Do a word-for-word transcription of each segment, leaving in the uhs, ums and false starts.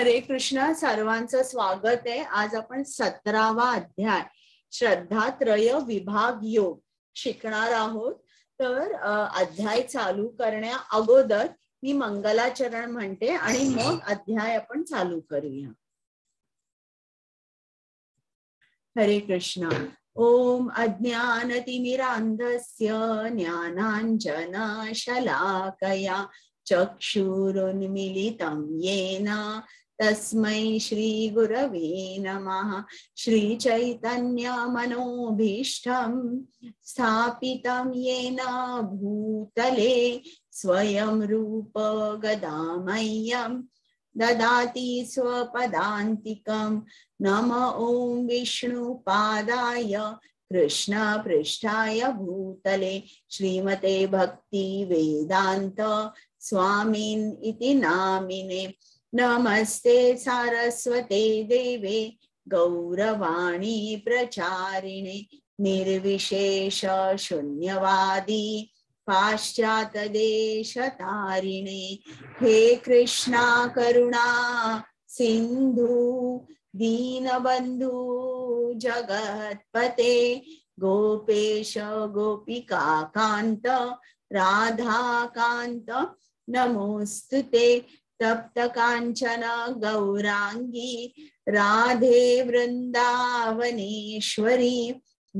हरे कृष्णा. सर्वांचं स्वागत आहे. आज आपण सतरावा अध्याय श्रद्धात्रय विभाग योग शिकणार आहोत. तर अध्याय चालू करण्या अगोदर मी मंगलाचरण म्हणते आणि मग अध्याय आपण चालू करूया. हरे कृष्णा. ओम अज्ञानतिमिरांधस्य ज्ञानांजनाशलाकया चक्षुरुन्मीलितं येन तस्मै श्री गुरवे नमः. श्री चैतन्य मनोभीष्टं स्थापितं येन भूतले स्वयं रूप गदामह्यं ददाति स्वपदान्तिकं. नमो ओम विष्णुपादाय कृष्ण पृष्ठाय भूतले श्रीमते भक्ति वेदांत स्वामीन इति नामिने. नमस्ते सारस्वते देवे गौरवाणी प्रचारिणे निर्विशेष शून्यवादी पाश्चात्य देश तारिणे. हे कृष्णा करुणा सिंधु दीनबंधु जगतपते गोपेश गोपिका कांत राधा कांत नमोस्तुते. तप्त कांचन गौरांगी राधे वृंदावनेश्वरी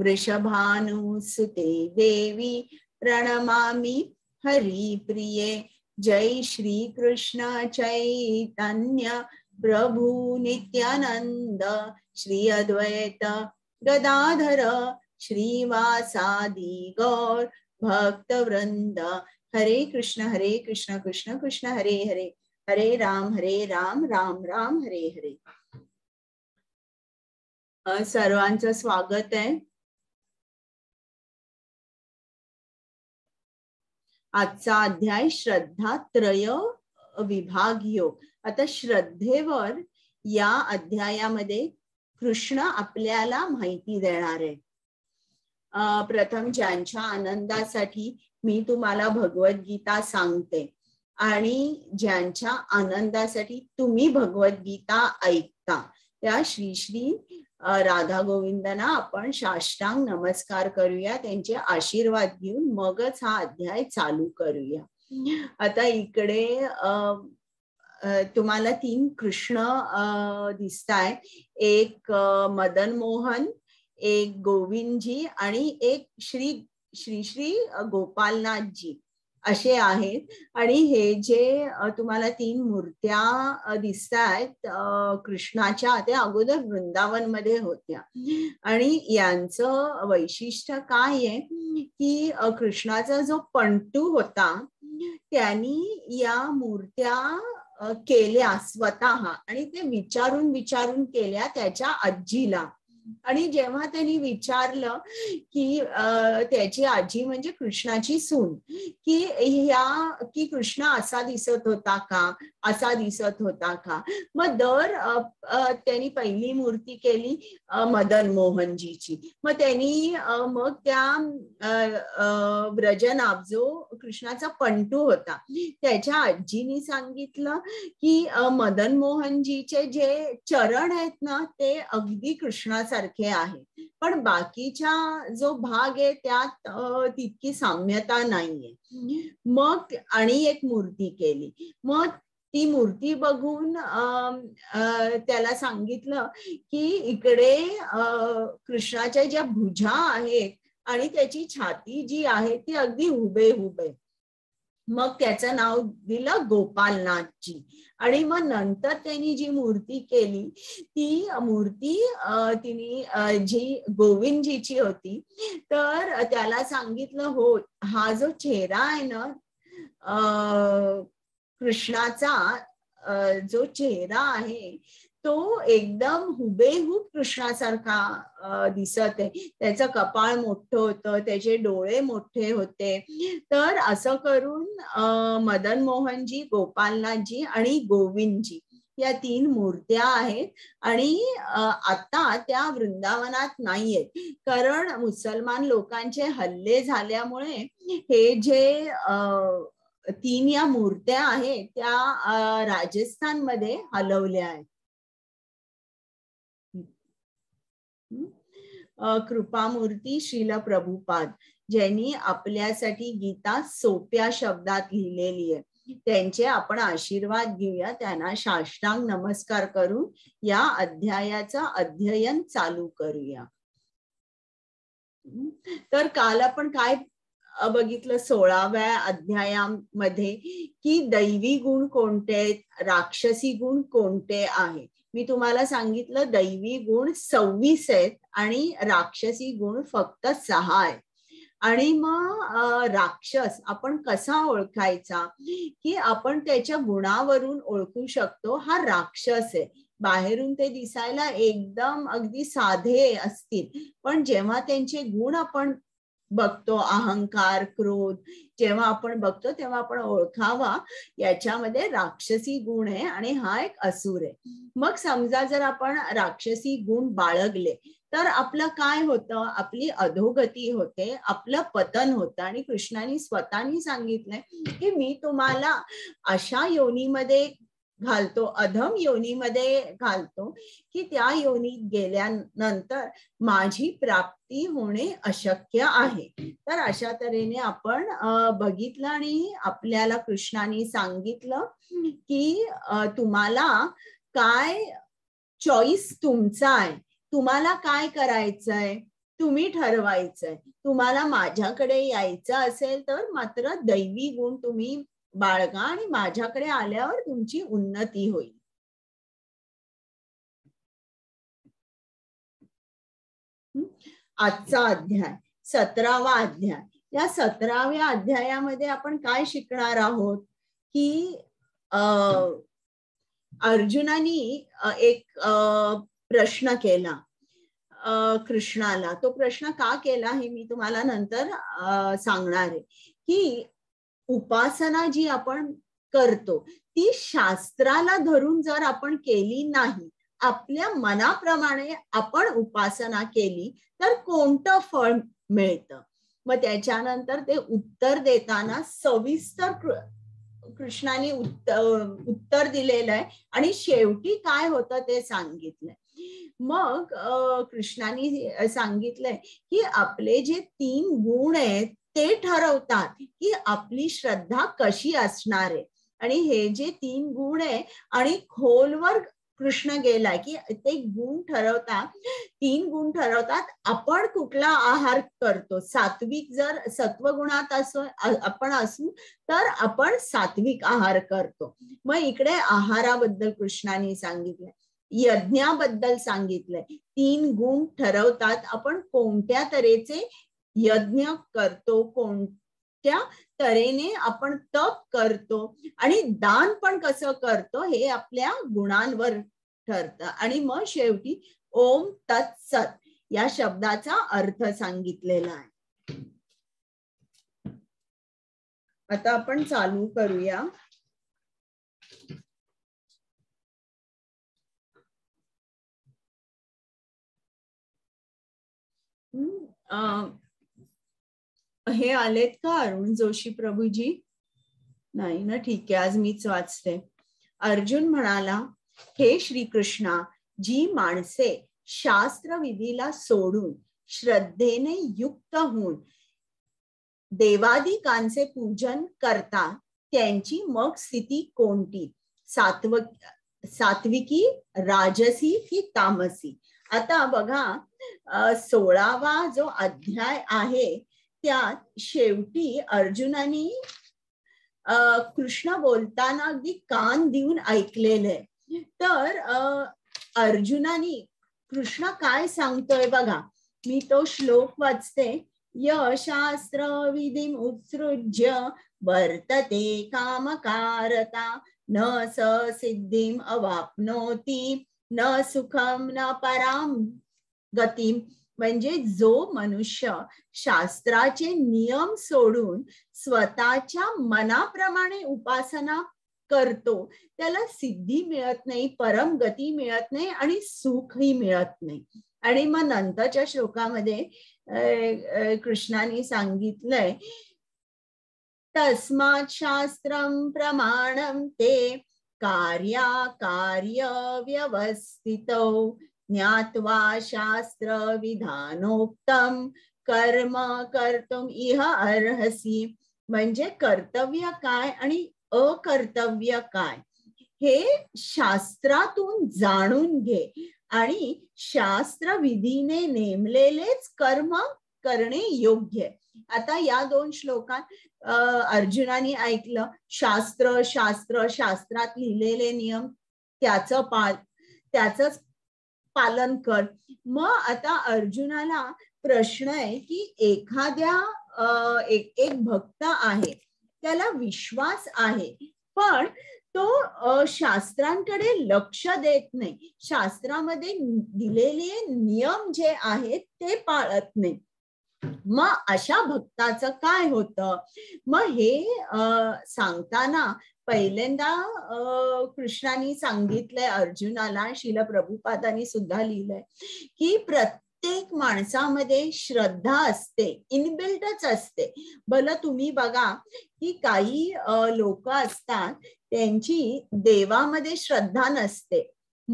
वृषभानुसुते देवी प्रणमामि हरिप्रिये. जय श्री कृष्ण चैतन्य प्रभु नित्यानंद श्री अद्वैत गदाधर श्रीवासादि गौर भक्त वृंद. हरे कृष्ण हरे कृष्ण कृष्ण कृष्ण हरे हरे. हरे राम हरे राम राम राम हरे हरे. सर्वांचं स्वागत आहे. आजचा अध्याय श्रद्धात्रय विभाग योग. आता श्रद्धेवर या अध्यायामध्ये कृष्ण आपल्याला माहिती देणार आहे. अं प्रथम ज्यांच्या आनंदासाठी मी तुम्हाला भगवद्गीता सांगते आणि ज्यांच्या आनंदासाठी तुम्ही भगवद्गीता ऐकता त्या श्री श्री राधा गोविंदांना आपण साष्टांग नमस्कार करूया. त्यांचे आशीर्वाद घेऊन मगच हा अध्याय चालू करूया. आता इकडे अं तुम्हाला तीन कृष्ण दिसताय. एक मदन मोहन, एक गोविंदजी आणि एक श्री श्री श्री गोपालनाथजी असे आहेत. आणि हे जे तुम्हाला तीन मूर्त्या दिसतायत कृष्णाच्या त्या अगोदर वृंदावन मध्ये होत्या. आणि यांचं वैशिष्ट्य काय आहे की कृष्णाचा जो पंटू होता त्यांनी या मूर्त्या केल्या स्वतः आणि ते विचारून विचारून केल्या त्याच्या आजीला. आणि जेव्हा त्यांनी विचारलं की त्याची आजी म्हणजे कृष्णाची सून की ह्या की कृष्ण असा दिसत होता का असा दिसत होता का, मग दर त्यांनी पहिली मूर्ती केली मदन मोहनजीची. मग त्यांनी मग त्या व्रजनाभ जो कृष्णाचा पंटू होता त्याच्या आजीनी सांगितलं की मदन मोहनजीचे जे चरण आहेत ना ते अगदी कृष्णासारखे आहेत पण बाकीचा जो भाग आहे त्यात तितकी साम्यता नाहीये. मग आणि एक मूर्ती केली. मग ती मूर्ती बघून त्याला सांगितलं की इकडे कृष्णाच्या ज्या भुजा आहेत आणि त्याची छाती जी आहे ती अगदी हुबेहुब आहे. मग त्याचं नाव दिलं गोपालनाथजी. आणि मग नंतर त्यांनी जी मूर्ती केली ती मूर्ती तिने जी गोविंदजीची होती. तर त्याला सांगितलं हो हा जो चेहरा आहे ना अ कृष्णाचा जो चेहरा आहे तो एकदम हुबेहूब कृष्णासारखा दिसत आहे. त्याचं कपाळ मोठं होतं, त्याचे डोळे मोठे होते. तर असं करून मदन मोहनजी, गोपालनाथजी आणि गोविंदजी या तीन मूर्त्या आहेत. आणि आता त्या वृंदावनात नाहीयेत कारण मुसलमान लोकांचे हल्ले झाल्यामुळे हे जे तीन या मूर्त्या आहेत त्या राजस्थान मध्ये हलवल्या आहेत. कृपामूर्ती श्रील प्रभुपाद ज्यांनी आपल्यासाठी गीता सोप्या शब्दात लिहिलेली आहे त्यांचे आपण आशीर्वाद घेऊया. त्यांना साष्टांग नमस्कार करून या अध्यायाचा अध्ययन चालू करूया. तर काल आपण काय बघितलं सोळाव्या अध्यायामध्ये की दैवी गुण कोणते राक्षसी गुण कोणते आहे. मी तुम्हाला सांगितलं दैवी गुण सव्वीस आहेत आणि राक्षसी गुण फक्त सहा आहेत. आणि मग राक्षस आपण कसा ओळखायचा की आपण त्याच्या गुणावरून ओळखू शकतो हा राक्षस आहे. बाहेरून ते दिसायला एकदम अगदी साधे असतील पण जेव्हा त्यांचे गुण आपण बघतो अहंकार क्रोध जेव्हा आपण बघतो तेव्हा आपण ओळखावा याच्यामध्ये राक्षसी गुण आहे आणि हा एक असुर आहे. मग समजा जर आपण राक्षसी गुण बाळगले तर आपलं काय होतं आपली अधोगती होते आपलं पतन होतं. आणि कृष्णाने स्वतःनी सांगितलंय की मी तुम्हाला अशा योनीमध्ये घालतो अधम योनीमध्ये घालतो की त्या योनीत गेल्यानंतर माझी प्राप्ती होणे अशक्य आहे. तर अशा तऱ्हेने आपण बघितलं आणि आपल्याला कृष्णाने सांगितलं की तुम्हाला काय चॉईस तुमचा आहे तुम्हाला काय करायचंय तुम्ही ठरवायचंय. तुम्हाला माझ्याकडे यायचं असेल तर मात्र दैवी गुण तुम्ही बाळगा आणि माझ्याकडे आल्यावर तुमची उन्नती होईल. आजचा अध्याय सतरावा अध्याय. या सतराव्या अध्यायामध्ये आपण काय शिकणार आहोत की अं अर्जुनानी एक अं प्रश्न केला कृष्णाला. तो प्रश्न का केला हे मी तुम्हाला नंतर सांगणार आहे की उपासना जी आपण करतो ती शास्त्राला धरून जर आपण केली नाही आपल्या मनाप्रमाणे आपण उपासना केली तर कोणतं फळ मिळतं. मग त्याच्यानंतर ते उत्तर देताना सविस्तर कृष्णाने उत्तर उत्तर दिलेलं आहे आणि शेवटी काय होतं ते सांगितलंय. मग कृष्णाने सांगितलंय की आपले जे तीन गुण आहेत ते ठरवतात की आपली श्रद्धा कशी असणार आहे. आणि हे जे तीन गुण आहे आणि खोलवर कृष्ण गेला की ते गुण ठरवतात तीन गुण ठरवतात आपण कुठला आहार करतो. सात्विक जर सत्वगुणात असो आपण असू तर आपण सात्विक आहार करतो. मग इकडे आहाराबद्दल कृष्णाने सांगितलं यज्ञाबद्दल सांगितलंय. तीन गुण ठरवतात आपण कोणत्या तऱ्हेचे यज्ञ करतो कोणत्या तऱ्हेने आपण तप करतो आणि दान पण कसं करतो हे आपल्या गुणांवर ठरतं. आणि मग शेवटी ओम तत्सत या शब्दाचा अर्थ सांगितलेला आहे. आता आपण चालू करूया. अं हे आलेत का अरुण जोशी प्रभूजी नाही ना ठीक आहे आज मीच वाचते. अर्जुन म्हणाला हे श्रीकृष्णा जी माणसे शास्त्र विधीला सोडून श्रद्धेने युक्त होऊन देवादिकांचे पूजन करता त्यांची मग स्थिती कोणती सात्व सात्विकी राजसी की तामसी. आता बघा सोळावा जो अध्याय आहे त्यात शेवटी अर्जुनानी कृष्ण बोलताना अगदी कान देऊन ऐकलेलं आहे. तर अं अर्जुनानी कृष्ण काय सांगतोय बघा मी तो श्लोक वाचते. यशास्त्र विधिम उत्सृज्य वर्तते कामकारता न स सिद्धिम अवापनोती न सुखम न पराम गतीम. म्हणजे जो मनुष्य शास्त्राचे नियम सोडून स्वतःच्या मनाप्रमाणे उपासना करतो त्याला सिद्धी मिळत नाही परम गती मिळत नाही आणि सुखही मिळत नाही. आणि मग नंतरच्या श्लोकामध्ये कृष्णाने सांगितलंय तस्मात् शास्त्रं प्रमाणं ते कार्याकार्यव्यवस्थितौ ज्ञात्वा शास्त्रविधानोक्तं कर्म कर्तुम इह अर्हसि। म्हणजे कर्तव्य काय आणि अकर्तव्य काय हे शास्त्रातून जाणून घे आणि शास्त्र विधीने नेमलेलेच कर्म करणे योग्य आहे। आता या दोन श्लोकात अर्जुनाने ऐकलं शास्त्र शास्त्र शास्त्रात लिहिलेले नियम त्याचं पाल त्याचंच पालन कर। मग आता अर्जुनाला प्रश्न आहे की एखाद्या एक, एक भक्त आहे त्याला विश्वास आहे पण तो शास्त्रांकडे लक्ष देत नाही, शास्त्रामध्ये दिलेले नियम जे आहेत ते पाळत नाही। मग अशा भक्ताचं काय होतं? मग हे सांगताना पहिल्यांदा कृष्णाने सांगितलंय अर्जुनाला, शिल प्रभुपादांनी सुद्धा लिहिलंय की प्रत्येक माणसामध्ये श्रद्धा असते, इनबिल्टच असते। भला तुम्ही बघा की काही लोक असतात त्यांची देवामध्ये श्रद्धा नसते,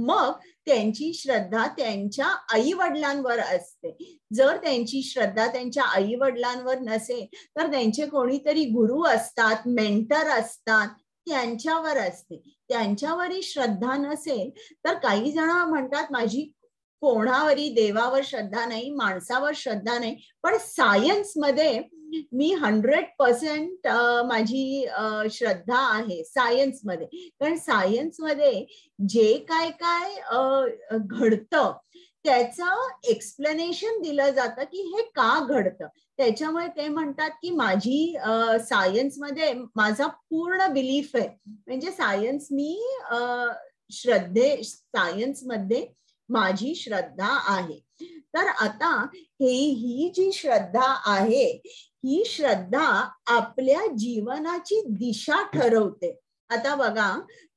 मग त्यांची श्रद्धा त्यांच्या आई वडिलांवर असते। जर त्यांची श्रद्धा त्यांच्या आई वडिलांवर नसेल तर त्यांचे कोणीतरी गुरु असतात, मेंटर असतात, त्यांच्यावर असते। त्यांच्यावरही श्रद्धा नसेल तर काही जण म्हणतात माझी कोणावरही देवावर श्रद्धा नाही, माणसावर श्रद्धा नाही, पण सायन्समध्ये मी हंड्रेड पर्सेंट माझी श्रद्धा आहे सायन्समध्ये। कारण सायन्समध्ये जे काय काय घडतं त्याचं एक्सप्लेनेशन दिलं जातं की हे का घडतं, त्याच्यामुळे ते म्हणतात की माझी सायन्समध्ये माझा पूर्ण बिलीफ आहे। म्हणजे सायन्स मी श्रद्धे सायन्समध्ये माझी श्रद्धा आहे। तर आता हे ही जी श्रद्धा आहे ही श्रद्धा आपल्या जीवनाची दिशा ठरवते। आता बघा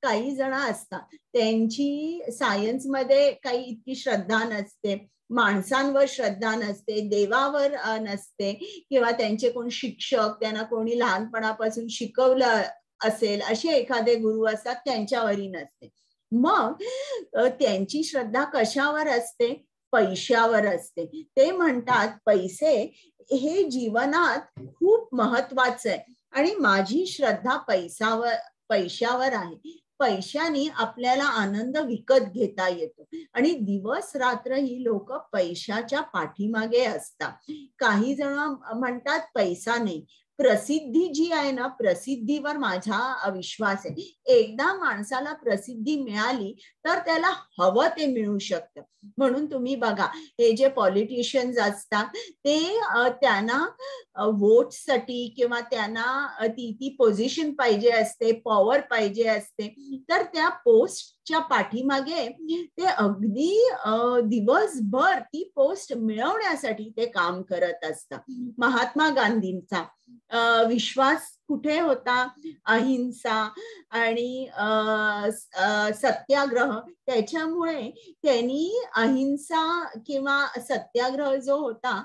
काही जण असतात त्यांची सायन्समध्ये काही इतकी श्रद्धा नसते, माणसांवर श्रद्धा नसते, देवावर नसते, किंवा त्यांचे कोण शिक्षक त्यांना कोणी लहानपणापासून शिकवलं असेल असे एखादे गुरु असतात त्यांच्यावरही नसते। मग त्यांची श्रद्धा कशावर असते? पैशावर असते। ते म्हणतात पैसे हे जीवनात खूप महत्वाचं आहे आणि माझी श्रद्धा पैशावर पैशावर आहे। पैशाने आपल्याला आनंद विकत घेता येतो आणि दिवस रात्र ही लोक पैशाच्या पाठीमागे असतात। काही जण म्हणतात पैसा नाही, प्रसिद्धी जी आहे ना प्रसिद्धीवर माझा विश्वास आहे। एकदा माणसाला प्रसिद्धी मिळाली तर त्याला हवं ते मिळू शकतं। म्हणून तुम्ही बघा हे जे पॉलिटिशियन्स असतात ते त्यांना वोटसाठी किंवा त्यांना ती ती पोझिशन पाहिजे असते, पॉवर पाहिजे असते, तर त्या पोस्टच्या पाठीमागे ते अगदी दिवसभर ती पोस्ट मिळवण्यासाठी ते काम करत असतात। महात्मा गांधींचा विश्वास कुठे होता? अहिंसा आणि सत्याग्रह, त्याच्यामुळे त्यांनी अहिंसा किंवा सत्याग्रह जो होता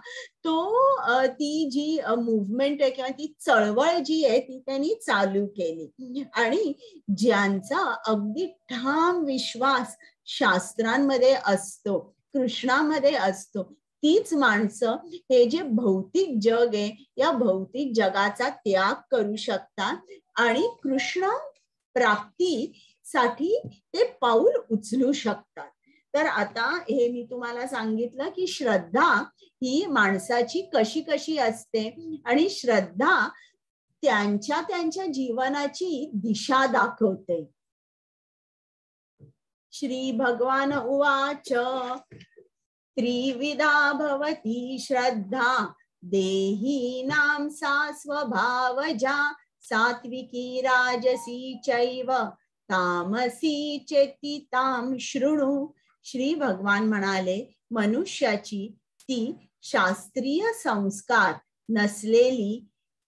तो ती जी मूव्हमेंट आहे किंवा ती चळवळ जी आहे ती त्यांनी चालू केली। आणि ज्यांचा अगदी ठाम विश्वास शास्त्रांमध्ये असतो, कृष्णामध्ये असतो, तीच माणसं हे जे भौतिक जग आहे या भौतिक जगाचा त्याग करू शकतात आणि कृष्ण प्राप्तीसाठी ते पाऊल उचलू शकतात। तर आता हे मी तुम्हाला सांगितलं की श्रद्धा ही माणसाची कशी कशी असते आणि श्रद्धा त्यांच्या त्यांच्या जीवनाची दिशा दाखवते। श्री भगवान उवाच त्रिविधा भवति श्रद्धा देहिनां सा स्वभावजा सात्विकी राजसी चैव तामसी चेति तां शृणु। श्री भगवान म्हणाले मनुष्याची ती शास्त्रीय संस्कार नसलेली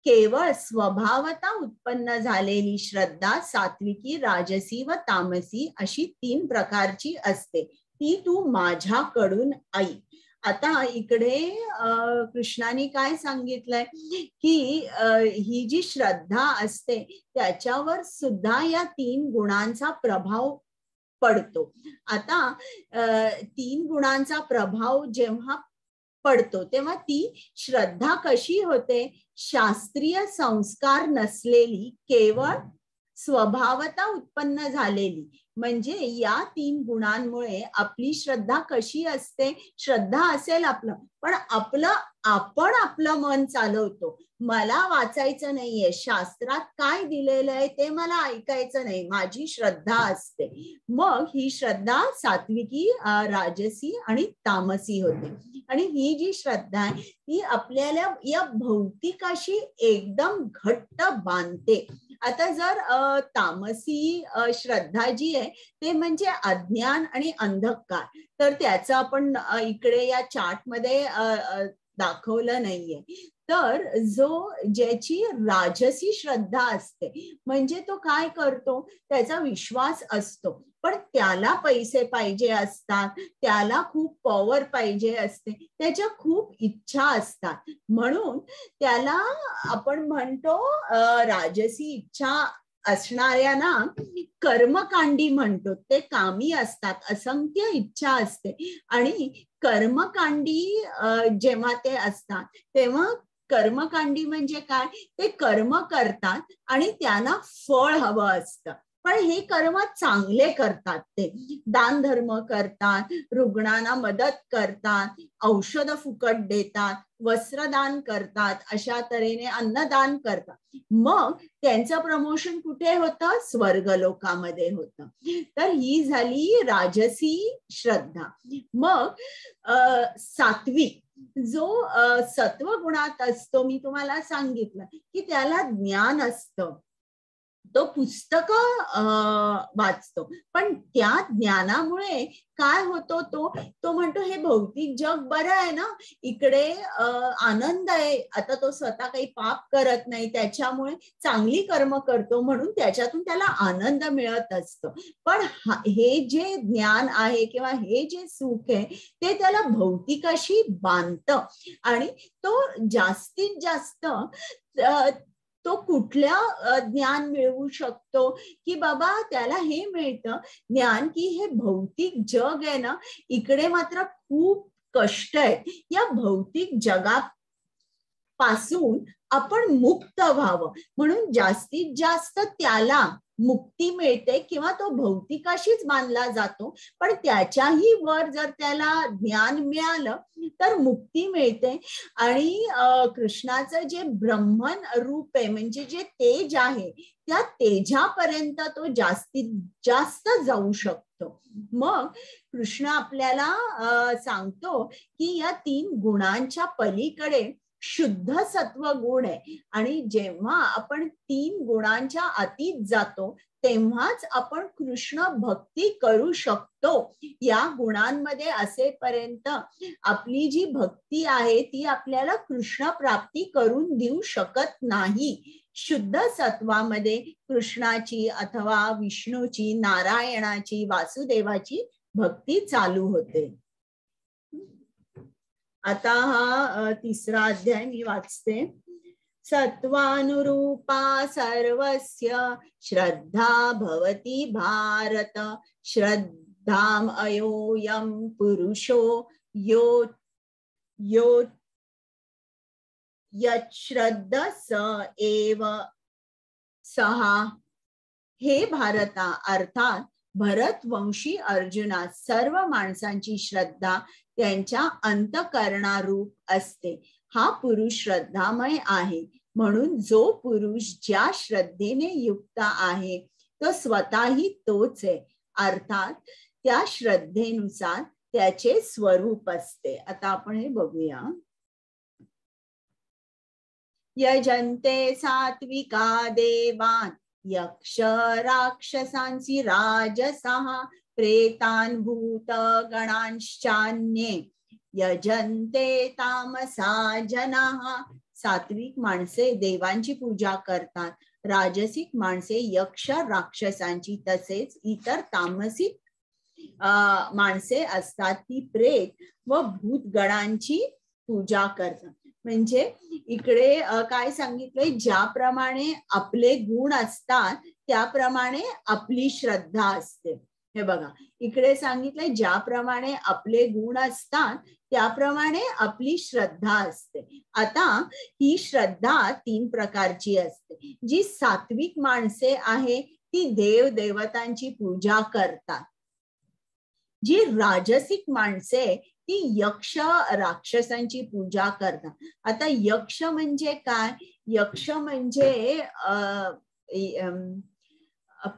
केवळ स्वभावता उत्पन्न झालेली श्रद्धा सात्विकी, राजसी व तामसी अशी तीन प्रकारची असते, ती तू माझ्याकडून ऐक। आता इकडे कृष्णाने काय सांगितलंय की ही जी श्रद्धा असते त्याच्यावर सुद्धा या तीन गुणांचा प्रभाव पडतो. आता तीन गुणांचा प्रभाव जेव्हा पडतो तेव्हा ती श्रद्धा कशी होते, शास्त्रीय संस्कार नसलेली, केवळ स्वभावता उत्पन्न झालेली. म्हणजे या तीन गुणांमुळे आपली श्रद्धा कशी असते, श्रद्धा असेल आपलं पण आपलं आपण आपलं मन चालवतो. मला वाचायचं नाहीये, शास्त्रात काय दिलेलं आहे ते मला ऐकायचं नाही, माझी श्रद्धा असते. मग ही श्रद्धा सात्विकी, राजसी आणि तामसी होते. आणि ही जी श्रद्धा आहे ती आपल्याला या भौतिकाशी एकदम घट्ट बांधते. आता जर तामसी श्रद्धा जी आहे ते म्हणजे अज्ञान आणि अंधकार, तर त्याचं आपण इकडे या चार्टमध्ये दाखवलं नाहीये. तर जो ज्याची राजसी श्रद्धा असते म्हणजे तो काय करतो, त्याचा विश्वास असतो पण त्याला पैसे पाहिजे असतात, त्याला खूप पॉवर पाहिजे असते, त्याच्या खूप इच्छा असतात, म्हणून त्याला आपण म्हणतो राजसी इच्छा असणाऱ्यांना कर्मकांडी म्हणतो. ते कामी असतात, असंख्य इच्छा असते आणि कर्मकांडी जेव्हा ते असतात तेव्हा कर्मकांडी म्हणजे काय, ते कर्म करतात आणि त्यांना फळ हवं असतं. पण हे कर्म चांगले करतात, ते दानधर्म करतात, रुग्णांना मदत करतात, औषधं फुकट देतात, वस्त्रदान करतात, अशा तऱ्हेने अन्नदान करतात. मग त्यांचं प्रमोशन कुठे होतं, स्वर्गलोकामध्ये होतं. तर ही झाली राजसी श्रद्धा. मग सात्विक जो सत्वगुणात असतो, मी तुम्हाला सांगितलं की त्याला ज्ञान असतं, तो पुस्तक वाचतो पण त्या ज्ञानामुळे काय होतो, तो तो म्हणतो हे भौतिक जग बरं आहे ना, इकडे आनंद आहे. आता तो स्वतः काही पाप करत नाही त्याच्यामुळे चांगली कर्म करतो म्हणून त्याच्यातून त्याला आनंद मिळत असतो. पण हे जे ज्ञान आहे किंवा हे जे सुख आहे ते त्याला भौतिकाशी बांधतं आणि तो जास्तीत जास्त आ, तो कुठल्या ज्ञान मिळवू शकतो की बाबा त्याला हे मिळतं ज्ञान की हे भौतिक जग आहे ना, इकडे मात्र खूप कष्ट आहेत, या भौतिक जगापासून आपण मुक्त व्हावं म्हणून जास्तीत जास्त त्याला मुक्ती मिळते किंवा तो भौतिकाशीच बांधला जातो. पण त्याच्याही वर जर त्याला ज्ञान मिळालं तर मुक्ती मिळते. आणि कृष्णाचं जे ब्रह्मन रूप आहे म्हणजे जे तेज आहे त्या तेजापर्यंत तो जास्तीत जास्त जाऊ शकतो. मग कृष्ण आपल्याला सांगतो की या तीन गुणांच्या पलीकडे शुद्ध सत्व गुण आहे आणि जेव्हा आपण तीन गुणांच्या अतीत जातो तेव्हाच आपण कृष्ण भक्ती करू शकतो. या गुणांमध्ये असेपर्यंत आपली जी भक्ती आहे ती आपल्याला कृष्ण प्राप्ती करून देऊ शकत नाही. शुद्ध सत्वामध्ये कृष्णाची अथवा विष्णूची, नारायणाची, वासुदेवाची भक्ती चालू होते. आता हा तिसरा अध्याय मी वाचते. सत्वानुरूपा सर्वस्य श्रद्धा भवति भारत, श्रद्धाम अयोयम पुरुषो यो यो यच्छ्रद्धा स एव सहा. हे भारता, अर्थात भरतवंशी अर्जुना, सर्व माणसांची श्रद्धा त्यांच्या अंतःकरणारूप असते. हा पुरुष श्रद्धामय आहे, म्हणून जो पुरुष ज्या श्रद्धेने युक्त आहे तो स्वतःही तोच आहे, अर्थात त्या श्रद्धेनुसार त्याचे स्वरूप असते. आता आपण हे बघूया. यजन्ते सात्विका देवान यक्ष राक्षसांसि राजसः प्रेतान् भूत गणांश्चान्ये. यजन्ते तामसा जनाः, सात्विक माणसे देवांची पूजा करतात, राजसिक माणसे यक्ष राक्षसांची तसेच इतर तामसिक अं माणसे असतात ती प्रेत व भूतगणांची पूजा करतात। म्हणजे इकडे काय सांगितलंय, ज्याप्रमाणे आपले गुण असतात त्याप्रमाणे आपली श्रद्धा असते। हे बघा इकडे सांगितलंय ज्याप्रमाणे आपले गुण असतात त्याप्रमाणे आपली श्रद्धा असते। आता ही श्रद्धा तीन प्रकारची असते। जी सात्विक माणसे आहे ती देव देवतांची पूजा करतात। जी राजसिक माणसे ती यक्ष राक्षसांची पूजा करतात। आता यक्ष म्हणजे काय, यक्ष म्हणजे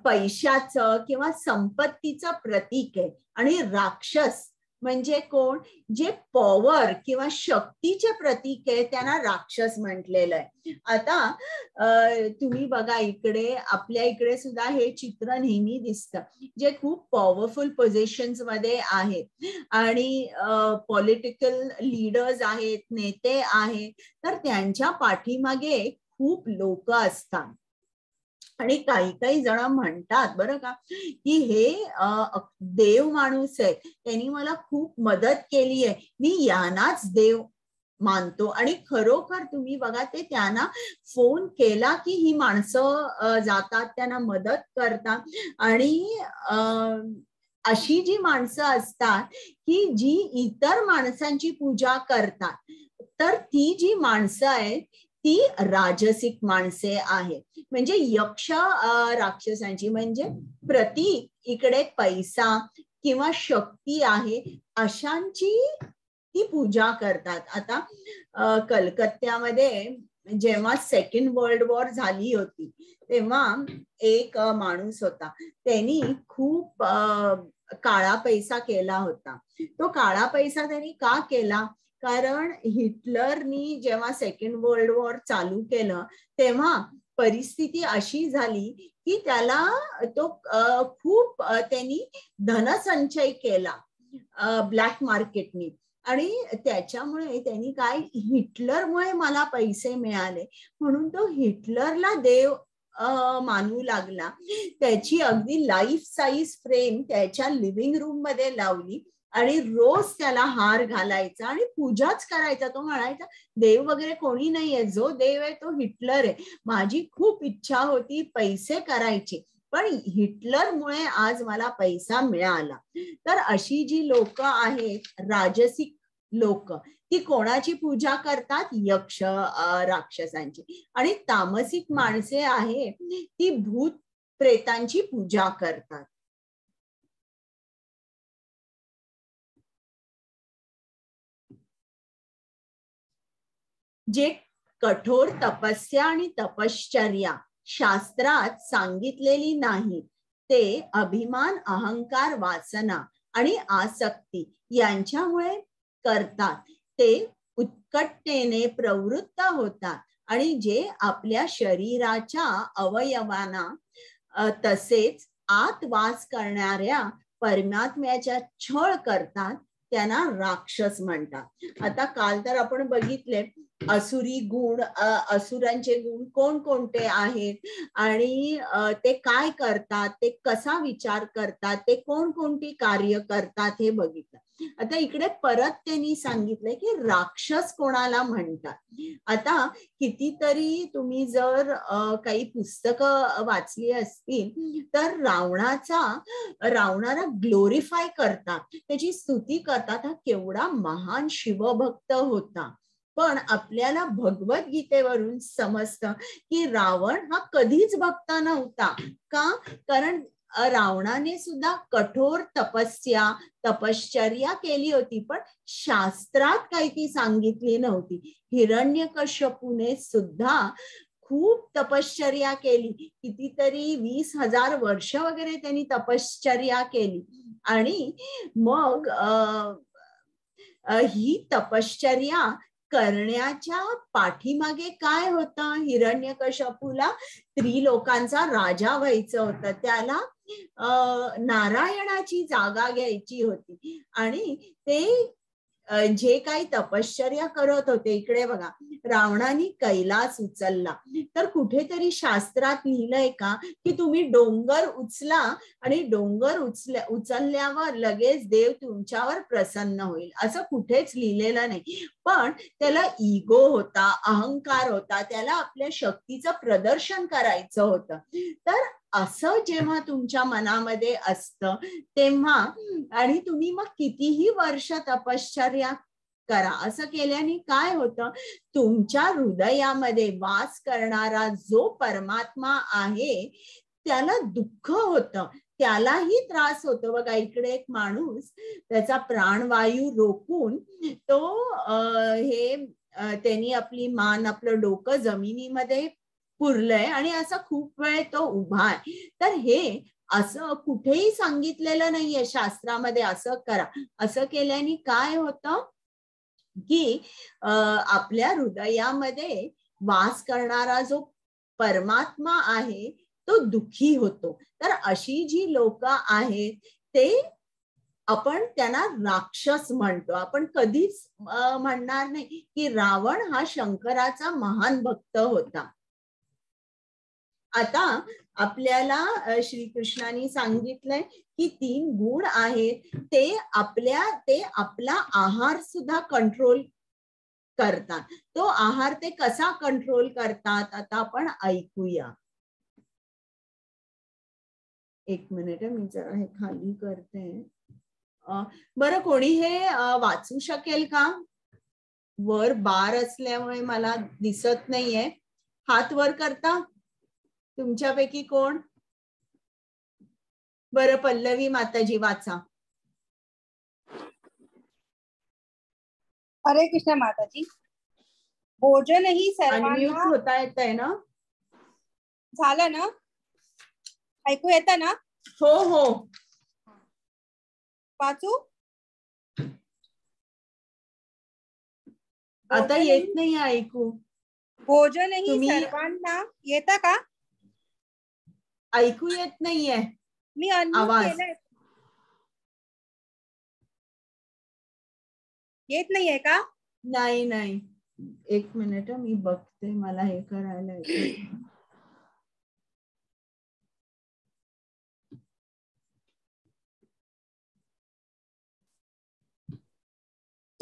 पैशाचं किंवा संपत्तीचं प्रतीक आहे। आणि राक्षस म्हणजे कोण, जे पॉवर किंवा शक्तीचे प्रतीक आहे त्यांना राक्षस म्हटलेलं आहे। आता तुम्ही बघा इकडे आपल्या इकडे सुद्धा हे चित्र नेहमी दिसतं, जे खूप पॉवरफुल पोझिशन्स मध्ये आहेत आणि पॉलिटिकल लीडर्स आहेत, नेते आहेत, तर त्यांच्या पाठीमागे खूप लोक असतात। आणि काही काही जण म्हणतात बरं का की हे देव माणूस आहे, त्यांनी मला खूप मदत केली आहे, मी यांनाच देव मानतो। आणि खरोखर तुम्ही बघा ते त्यांना फोन केला की ही माणसं जातात, त्यांना मदत करतात। आणि अशी जी माणसं असतात की जी इतर माणसांची पूजा करतात, तर ती जी माणसं आहेत ती राजसिक माणसे आहेत। म्हणजे यक्ष राक्षसांची म्हणजे प्रतीक इकडे पैसा किंवा शक्ती आहे, अशांची ती पूजा करतात। आता कलकत्त्यामध्ये जेव्हा सेकंड वर्ल्ड वॉर झाली होती तेव्हा एक माणूस होता, त्यांनी खूप काळा पैसा केला होता। तो काळा पैसा त्यांनी का केला, कारण हिटलरनी जेव्हा सेकंड वर्ल्ड वॉर चालू केलं तेव्हा परिस्थिती अशी झाली की त्याला तो खूप त्यांनी धनसंचय केला ब्लॅक मार्केटनी, आणि त्याच्यामुळे त्यांनी काय हिटलरमुळे मला पैसे मिळाले म्हणून तो हिटलरला देव मानू लागला। त्याची अगदी लाईफ साईज फ्रेम त्याच्या लिव्हिंग रूम मध्ये लावली आणि रोज त्याला हार घालायचा आणि पूजाच करायचा। तो म्हणायचा देव वगैरे कोणी नाहीये, जो देव आहे तो हिटलर आहे, माझी खूप इच्छा होती पैसे करायची पण हिटलरमुळे आज मला पैसा मिळाला। तर अशी जी लोक आहेत राजसिक लोक ती कोणाची पूजा करतात, यक्ष राक्षसांची। आणि तामसिक माणसे आहे ती भूत प्रेतांची पूजा करतात। जे कठोर तपस्या आणि तपश्चर्या शास्त्रात सांगितलेली नाही ते अभिमान, अहंकार, वासना आणि आसक्ती यांच्यामुळे करतात। ते उत्कटतेने प्रवृत्त होतात आणि जे आपल्या शरीराच्या अवयवांना तसेच आत वास करणाऱ्या परमात्म्याचा छळ करतात त्यांना राक्षस म्हणतात। आता काल तर आपण बघितले असुरी गुण, असुरांचे गुण कोणकोणते आहेत आणि ते काय करतात, ते कसा विचार करतात, ते कोणकोणती कार्य करतात हे बघितलं। आता इकडे परत त्यांनी सांगितलंय की राक्षस कोणाला म्हणतात। आता कितीतरी तुम्ही जर काही पुस्तकं वाचली असतील तर रावणाचा रावणाला ग्लोरिफाय करतात, त्याची स्तुती करतात, हा केवढा महान शिवभक्त होता। पण आपल्याला भगवद्गीतेवरून समजतं की रावण हा कधीच भक्त नव्हता। का, कारण रावणाने सुद्धा कठोर तपस्या तपश्चर्या केली होती पण शास्त्रात काही ती सांगितली नव्हती। हिरण्यकश्यपूने सुद्धा खूप तपश्चर्या केली, कितीतरी वीस हजार वर्ष वगैरे त्यांनी तपश्चर्या केली आणि मग ही तपश्चर्या करण्याच्या पाठीमागे काय होतं, हिरण्यकश्यपूला त्रिलोकांचा राजा व्हायचं होतं, त्याला नारायणाची जागा घ्यायची होती आणि ते जे काही तपश्चर्या करत होते, इकडे बघा रावणाने कैलास उचलला, तर कुठेतरी शास्त्रात लिहिलंय का की तुम्ही डोंगर उचला आणि डोंगर उचल उचलल्यावर लगेच देव तुमच्यावर प्रसन्न होईल, असं कुठेच लिहिलेलं नाही. पण त्याला इगो होता, अहंकार होता, त्याला आपल्या शक्तीचं प्रदर्शन करायचं होतं. तर असं जेव्हा तुमच्या मनामध्ये असतं तेव्हा, आणि तुम्ही मग कितीही वर्ष तपश्चर्या करा, असं केल्याने काय होतं, तुमच्या हृदयामध्ये वास करणारा जो परमात्मा आहे त्याला दुःख होतं, त्यालाही त्रास होतो. बघा इकडे एक माणूस त्याचा प्राणवायू रोखून तो अं हे त्यांनी आपली मान, आपलं डोकं जमिनीमध्ये पुरलंय आणि असा खूप वेळ तो उभा आहे. तर हे असं कुठेही सांगितलेलं नाहीये शास्त्रामध्ये असं करा. असं केल्याने काय होतं की आपल्या हृदयामध्ये वास करणारा जो परमात्मा आहे तो दुःखी होतो. तर अशी जी लोक आहेत ते आपण त्यांना राक्षस म्हणतो. आपण कधीच म्हणणार नाही की रावण हा शंकराचा महान भक्त होता. आता आपल्याला श्रीकृष्णांनी सांगितलंय की तीन गुण आहेत ते आपल्या ते आपला आहार सुद्धा कंट्रोल करतात. तो आहार ते कसा कंट्रोल करतात आता आपण ऐकूया. एक मिनिट, मी जरा हे खाली करते. बरं, कोणी हे वाचू शकेल का? वर बार असल्यामुळे मला दिसत नाहीये. हात वर करता तुमच्यापैकी कोण? बरं, पल्लवी माताजी वाचा. हरे कृष्ण माताजी. भोजन ही सर्वांना होता येत आहे ना? झालं ना? ऐकू येत ना? हो हो, वाचू आता येत नाही ऐकू. भोजन ही सर्वांना येता का? ऐकू येत नाहीये. मी आवाज येत नाहीये का? नाही नाही, एक मिनिट मी बघते. मला हे करायला येतं.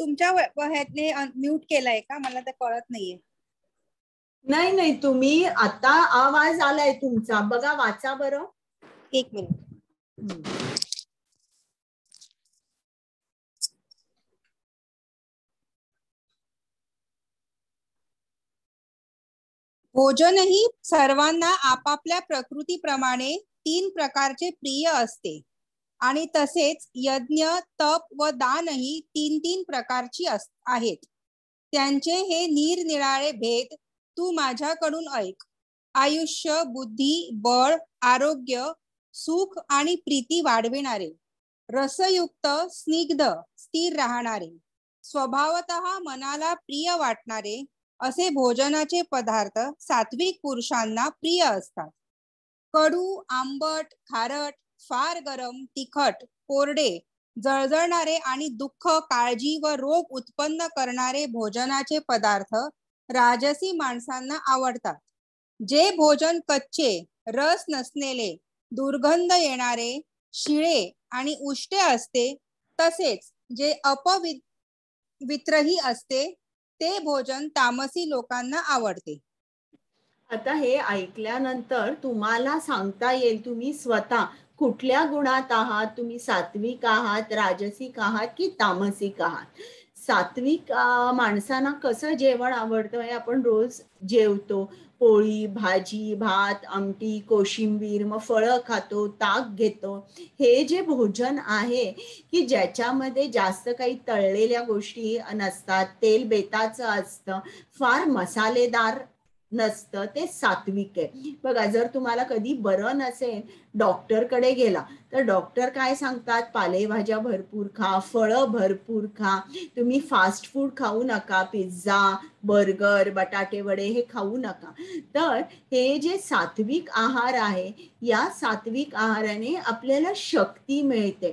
तुमच्या ह्याने म्यूट केलाय का? मला तर कळत नाहीये. नाही नाही, तुम्ही आता आवाज आलाय तुमचा. बघा वाचा बरं. एक मिनिट. भोजनही सर्वांना आपापल्या प्रकृतीप्रमाणे तीन प्रकारचे प्रिय असते आणि तसेच यज्ञ, तप व दानही तीन तीन प्रकारची आहेत. त्यांचे हे निरनिराळे भेद तू माझ्याकडून ऐक. आयुष्य, बुद्धी, बळ, आरोग्य, सुख आणि प्रीती वाढविणारे, रसयुक्त, स्निग्ध, स्थिर राहणारे, स्वभावतः मनाला प्रिय वाटणारे असे भोजनाचे पदार्थ सात्विक पुरुषांना प्रिय असतात. कडू, आंबट, खारट, फार गरम, तिखट, कोरडे, जळजळणारे आणि दुःख, काळजी व रोग उत्पन्न करणारे भोजनाचे पदार्थ राजसी माणसांना आवडतात. जे भोजन कच्चे, रस नसलेले, दुर्गंध येणारे, शिळे आणि उष्टे असते, तसेच जे अपवित्रही असते, ते भोजन तामसी लोकांना आवडते. आता हे ऐकल्यानंतर तुम्हाला सांगता येईल तुम्ही स्वतः कुठल्या गुणात आहात. तुम्ही सात्विक आहात, राजसिक आहात की तामसिक आहात? सात्विक माणसांना कसं जेवण आवडतं? हे आपण रोज जेवतो, पोळी, भाजी, भात, आमटी, कोशिंबीर, मग फळं खातो, ताक घेतो. हे जे भोजन आहे की ज्याच्यामध्ये जास्त काही तळलेल्या गोष्टी नसतात, तेल बेताचं असतं, फार मसालेदार नसतं, ते सात्विक आहे. बघा, जर तुम्हाला कधी बरं नसेल, डॉक्टरकडे गेला तर डॉक्टर काय सांगतात? पालेभाज्या भरपूर खा, फळं भरपूर खा, तुम्ही फास्ट फूड खाऊ नका, पिझ्झा, बर्गर बटाटे वडे हे खाऊ नका। तर हे जे सात्विक आहार आहे या सात्विक आहाराने आपल्याला शक्ती मिळते,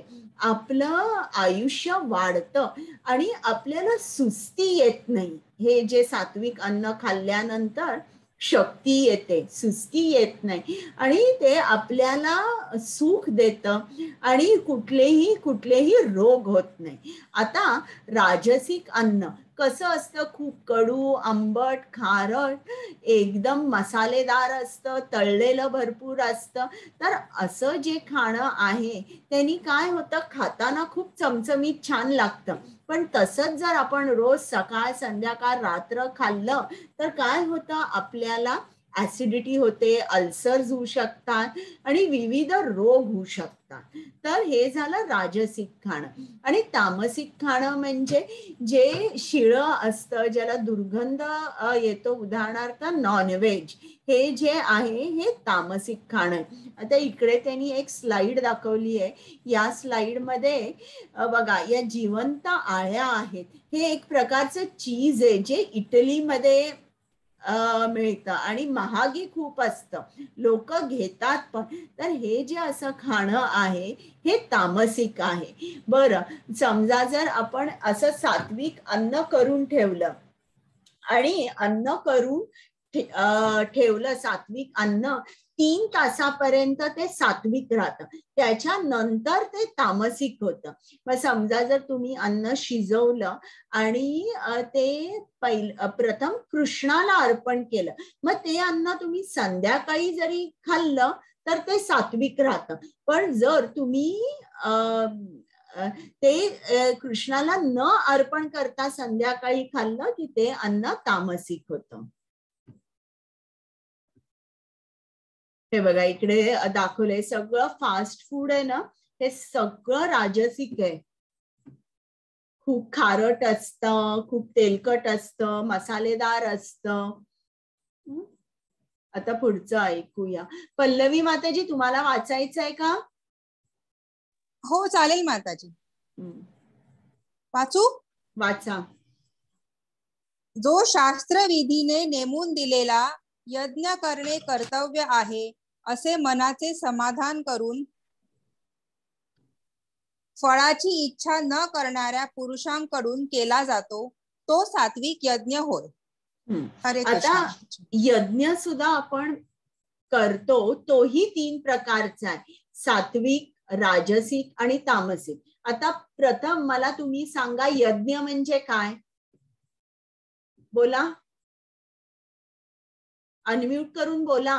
आपलं आयुष्य वाढतं आणि आपल्याला सुस्ती येत नाही. हे जे सात्विक अन्न खाल्ल्यानंतर शक्ती येते, सुस्ती येत नाही आणि ते आपल्याला सुख देतं आणि कुठलेही कुठलेही रोग होत नाही. आता राजसिक अन्न कसं असतं, खूप कडू आंबट खारट एकदम मसालेदार असतं, तळलेलं भरपूर असतं. तर असं जे खाणं आहे त्यांनी काय होतं, खाताना खूप चमचमीत छान लागतं, पण तसंच जर आपण रोज सकाळ संध्याकाळ रात्र खाल्लं तर काय होतं, आपल्याला ऍसिडिटी होते, अल्सर्स होऊ शकतात आणि विविध रोग होऊ शकतात. तर हे झालं राजसिक खाणं. आणि तामसिक खाणं म्हणजे जे शिळं असतं, ज्याला दुर्गंध येतो, उदाहरणार्थ नॉनव्हेज, हे जे आहे हे तामसिक खाणं. आता इकडे त्यांनी एक स्लाइड दाखवली आहे, या स्लाइडमध्ये बघा या जिवंत आळ्या आहेत, हे एक प्रकारचं चीज आहे जे इटलीमध्ये मिळतं आणि महागी खूप असतं, लोक घेतात पण. तर हे जे असं खाणं आहे हे तामसिक आहे. बरं, समजा जर आपण असं सात्विक अन्न करून ठेवलं आणि अन्न करून ठेवलं सात्विक अन्न तीन तासापर्यंत ते सात्विक राहतं, त्याच्यानंतर ते तामसिक होतं. मग समजा जर तुम्ही अन्न शिजवलं आणि ते पहिलं प्रथम कृष्णाला अर्पण केलं, मग ते अन्न तुम्ही संध्याकाळी जरी खाल्लं तर ते सात्विक राहतं. पण जर तुम्ही अं ते कृष्णाला न अर्पण करता संध्याकाळी खाल्लं की ते अन्न तामसिक होतं. हे बघा इकडे दाखवलंय, सगळं फास्ट फूड आहे ना, हे सगळं राजसिक आहे. खूप खारट असतं, खूप तेलकट असतं, मसालेदार असतं. आता पुढचं ऐकूया. पल्लवी माताजी, तुम्हाला वाचायचं आहे का? हो चालेल माताजी, वाचू? वाचा. जो शास्त्रविधीने नेमून दिलेला यज्ञ करणे कर्तव्य आहे असे मनाचे समाधान करून फळाची इच्छा न करणाऱ्या पुरुषांकडून केला जातो तो सात्विक यज्ञ होय. आता यज्ञ सुद्धा आपण करतो तोही तीन प्रकारचा आहे, सात्विक, राजसिक आणि तामसिक. आता प्रथम मला तुम्ही सांगा यज्ञ म्हणजे काय? बोला, अनम्यूट करून बोला,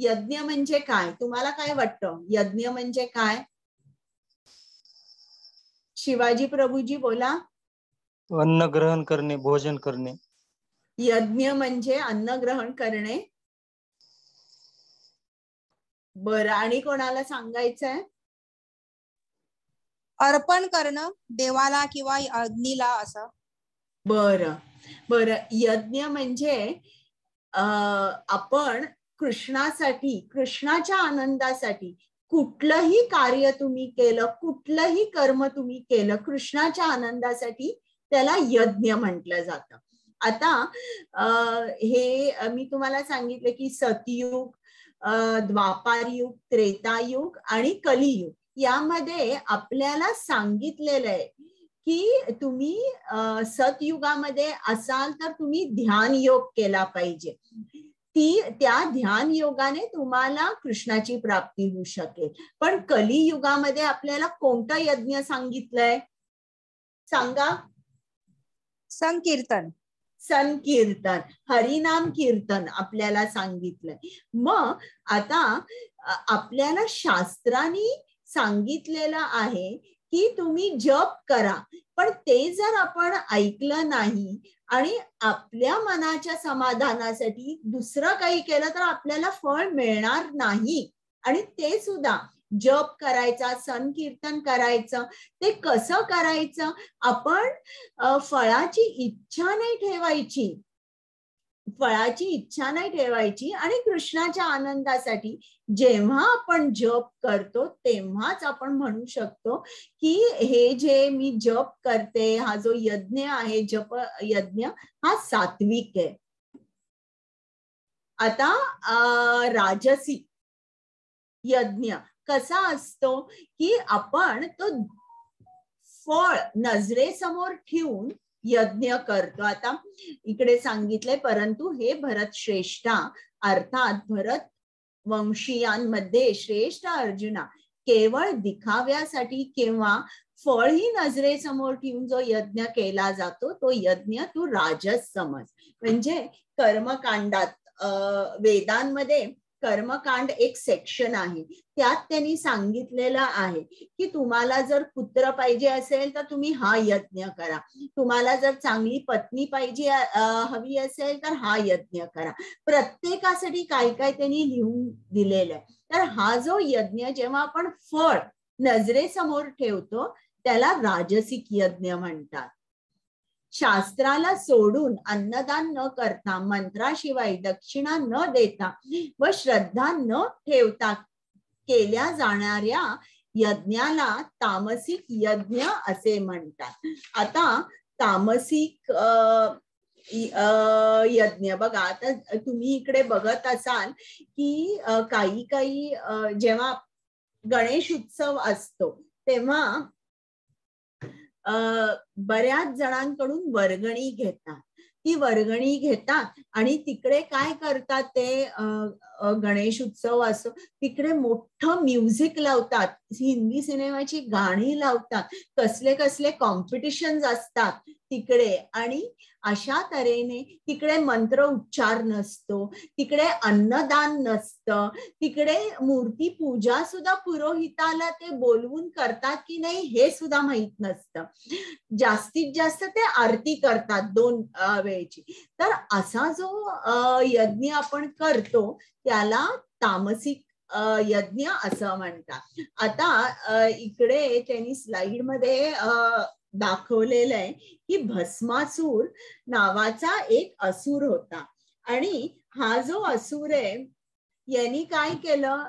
यज्ञ म्हणजे काय? तुम्हाला काय वाटतं यज्ञ म्हणजे काय? शिवाजी प्रभूजी बोला. अन्न ग्रहण करणे, भोजन करणे. यज्ञ म्हणजे अन्न ग्रहण करणे. बरं, आणि कोणाला सांगायचंय? अर्पण करणं देवाला किंवा अग्नीला असं. बरं बरं, यज्ञ म्हणजे आपण कृष्णासाठी, कृष्णाच्या आनंदासाठी कुठलंही कार्य तुम्ही केलं, कुठलंही कर्म तुम्ही केलं कृष्णाच्या आनंदासाठी, त्याला यज्ञ म्हटलं जातं. आता हे मी तुम्हाला सांगितलं की सतयुग, द्वापारयुग, त्रेतायुग आणि कलियुग यामध्ये आपल्याला सांगितलेलं आहे की तुम्ही सतयुगामध्ये असाल तर तुम्ही ध्यान योग केला पाहिजे. ती त्या ध्यान योगाने तुम्हाला कृष्णाची प्राप्ती होऊ शकेल. पण कलियुगामध्ये आपल्याला कोणता यज्ञ सांगितलंय सांगा? संकीर्तन. संकीर्तन, हरिनाम कीर्तन आपल्याला सांगितलंय. मग आता आपल्याला शास्त्रांनी सांगितलेलं आहे की तुम्ही जप करा, पण ते जर आपण ऐकलं नाही आणि आपल्या मनाच्या समाधानासाठी दुसरं काही केलं तर आपल्याला फळ मिळणार नाही. आणि ते सुद्धा जप करायचा, संकीर्तन करायचं, ते कसं करायचं, आपण फळाची इच्छा नाही ठेवायची. फळाची इच्छा नाही ठेवायची आणि कृष्णाच्या आनंदासाठी जेव्हा आपण जप करतो तेव्हाच आपण म्हणू शकतो की हे जे मी जप करते, हा जो यज्ञ आहे जप यज्ञ, हा सात्विक आहे। आता अ राजसी यज्ञ कसा असतो की आपण तो फळ नजरेसमोर ठेवून यज्ञ करतो। आता इकडे सांगितले परंतु हे भरत श्रेष्ठा, अर्थात भरत वंशीयांमध्ये श्रेष्ठ अर्जुना, केवळ दिखाव्यासाठी किंवा फळ ही नजरेसमोर ठेवून जो यज्ञ केला जातो तो यज्ञ तू राजस समज। म्हणजे कर्मकांडात वेदांमध्ये कर्मकांड एक सेक्शन आहे, त्यात त्यांनी सांगितलेला आहे की तुम्हाला जर पुत्र पाहिजे असेल तर तुम्ही हा यज्ञ करा, तुम्हाला जर चांगली पत्नी पाहिजे हवी असेल तर हा यज्ञ करा, प्रत्येकासाठी काय काय त्यांनी लिहून दिलेलं आहे। तर हा जो यज्ञ जेव्हा आपण फळ नजरेसमोर ठेवतो त्याला राजसिक यज्ञ म्हणतात। शास्त्राला सोडून अन्नदान न करता, मंत्राशिवाय दक्षिणा न देता व श्रद्धा न ठेवता केल्या जाणाऱ्या यज्ञाला तामसिक यज्ञ असे म्हणतात। आता तामसिक यज्ञ बघा, आता तुम्ही इकडे बघत असाल की काही काही जेव्हा गणेश उत्सव असतो तेव्हा बऱ्याच जणांकडून वर्गणी घेतात, ती वर्गणी घेतात आणि तिकडे काय करतात ते गणेश उत्सव असो तिकडे मोठं म्युझिक लावतात, हिंदी सिनेमाची गाणी लावतात, कसले कसले कॉम्पिटिशन्स असतात तिकडे, आणि अशा तऱ्हेने तिकडे मंत्र उच्चार नसतो, तिकडे अन्नदान नसतं, तिकडे मूर्ती पूजा सुद्धा पुरोहिताला ते बोलवून करतात की नाही हे सुद्धा माहित नसतं, जास्तीत जास्त ते आरती करतात दोन वेळेची। तर असा जो यज्ञ आपण करतो त्याला तामसिक यज्ञ असं म्हणतात। आता इकडे त्यांनी स्लाइड मध्ये दाखवलेलं आहे की भस्मासूर नावाचा एक असुर होता आणि हा जो असुर आहे यांनी काय केलं,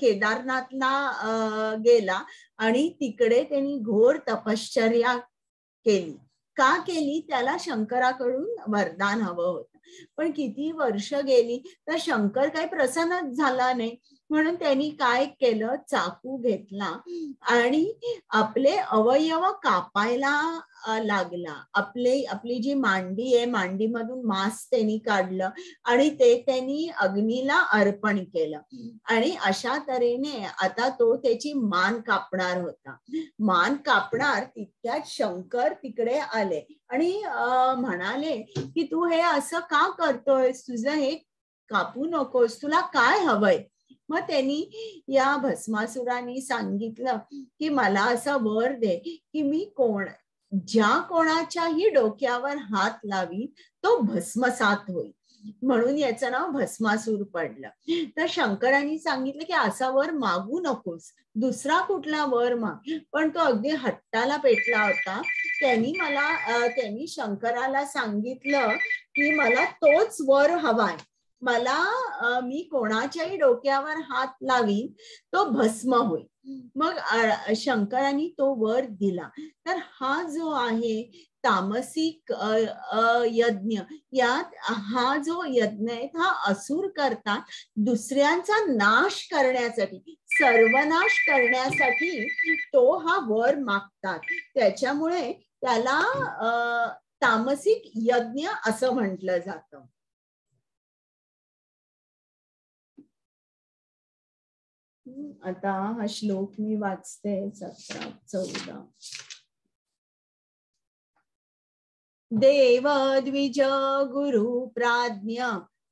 केदारनाथला गेला आणि तिकडे त्यांनी घोर तपश्चर्या केली। का केली? त्याला शंकराकडून वरदान हवं होतं, पण किती वर्ष गेली तर शंकर काही प्रसन्नच झाला नाही, म्हणून त्यांनी काय केलं, चाकू घेतला आणि आपले अवयव कापायला लागला, आपले आपली जी मांडी आहे मांडीमधून मांस त्यांनी काढलं आणि ते त्यांनी अग्नीला अर्पण केलं आणि अशा तऱ्हेने आता तो त्याची मान कापणार होता। मान कापणार तितक्यात शंकर तिकडे आले आणि म्हणाले की तू हे असं का करतोयस, तुझं हे कापू नकोस, तुला काय हवंय? मग त्यांनी या भस्मासुराने सांगितलं की मला असा वर दे की मी कोण ज्या कोणाच्याही डोक्यावर हात लावी तो भस्मसात होईल, म्हणून याचं नाव भस्मासूर पडलं। तर शंकरांनी सांगितलं की असा वर मागू नकोस, दुसरा कुठला वर माग, पण तो अगदी हट्टाला पेटला होता, त्यांनी मला त्यांनी शंकराला सांगितलं की मला तोच वर हवाय, मला मी कोणाच्याही डोक्यावर हात लावीन तो भस्म होईल। मग शंकरांनी तो वर दिला। तर हा जो आहे तामसिक यज्ञ, यात हा जो यज्ञ आहे हा असुर करतात दुसऱ्यांचा नाश करण्यासाठी, सर्वनाश करण्यासाठी तो हा वर मागतात, त्याच्यामुळे त्याला तामसिक यज्ञ असं म्हटलं जातं। आता हा श्लोक मी वाचते सतरा चौदा। देव द्विज गुरु प्राज्ञ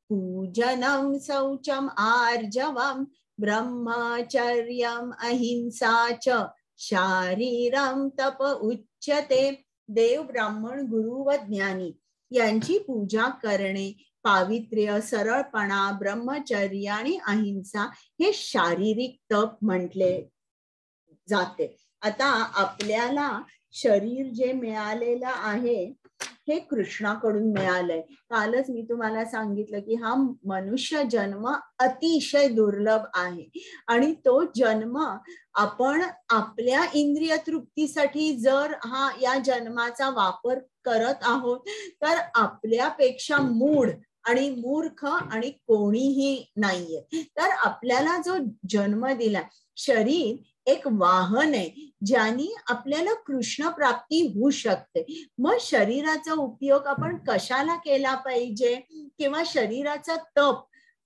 पूजनम शौचम आर्जवम ब्रह्मचर्यम अहिंसा च शारीरम तप उच्यते। देव, ब्राह्मण, गुरु व ज्ञानी यांची पूजा करणे, पावित्र्य, सरळपणा, ब्रह्मचर्य आणि अहिंसा हे शारीरिक तप म्हटले जाते। आता आपल्याला शरीर जे मिळालेलं आहे हे कृष्णाकडून मिळालंय. कालच मी तुम्हाला सांगितलं की हा मनुष्य जन्म अतिशय दुर्लभ आहे आणि तो जन्म आपण आपल्या इंद्रिय तृप्तीसाठी जर हा या जन्माचा वापर करत आहोत तर आपल्यापेक्षा मूड आणि मूर्ख आणि कोणीही नाहीये. तर आपल्याला जो जन्म दिला, शरीर एक वाहन आहे ज्याने आपल्याला कृष्ण प्राप्ती होऊ शकते. मग शरीराचा उपयोग आपण कशाला केला पाहिजे किंवा शरीराचा तप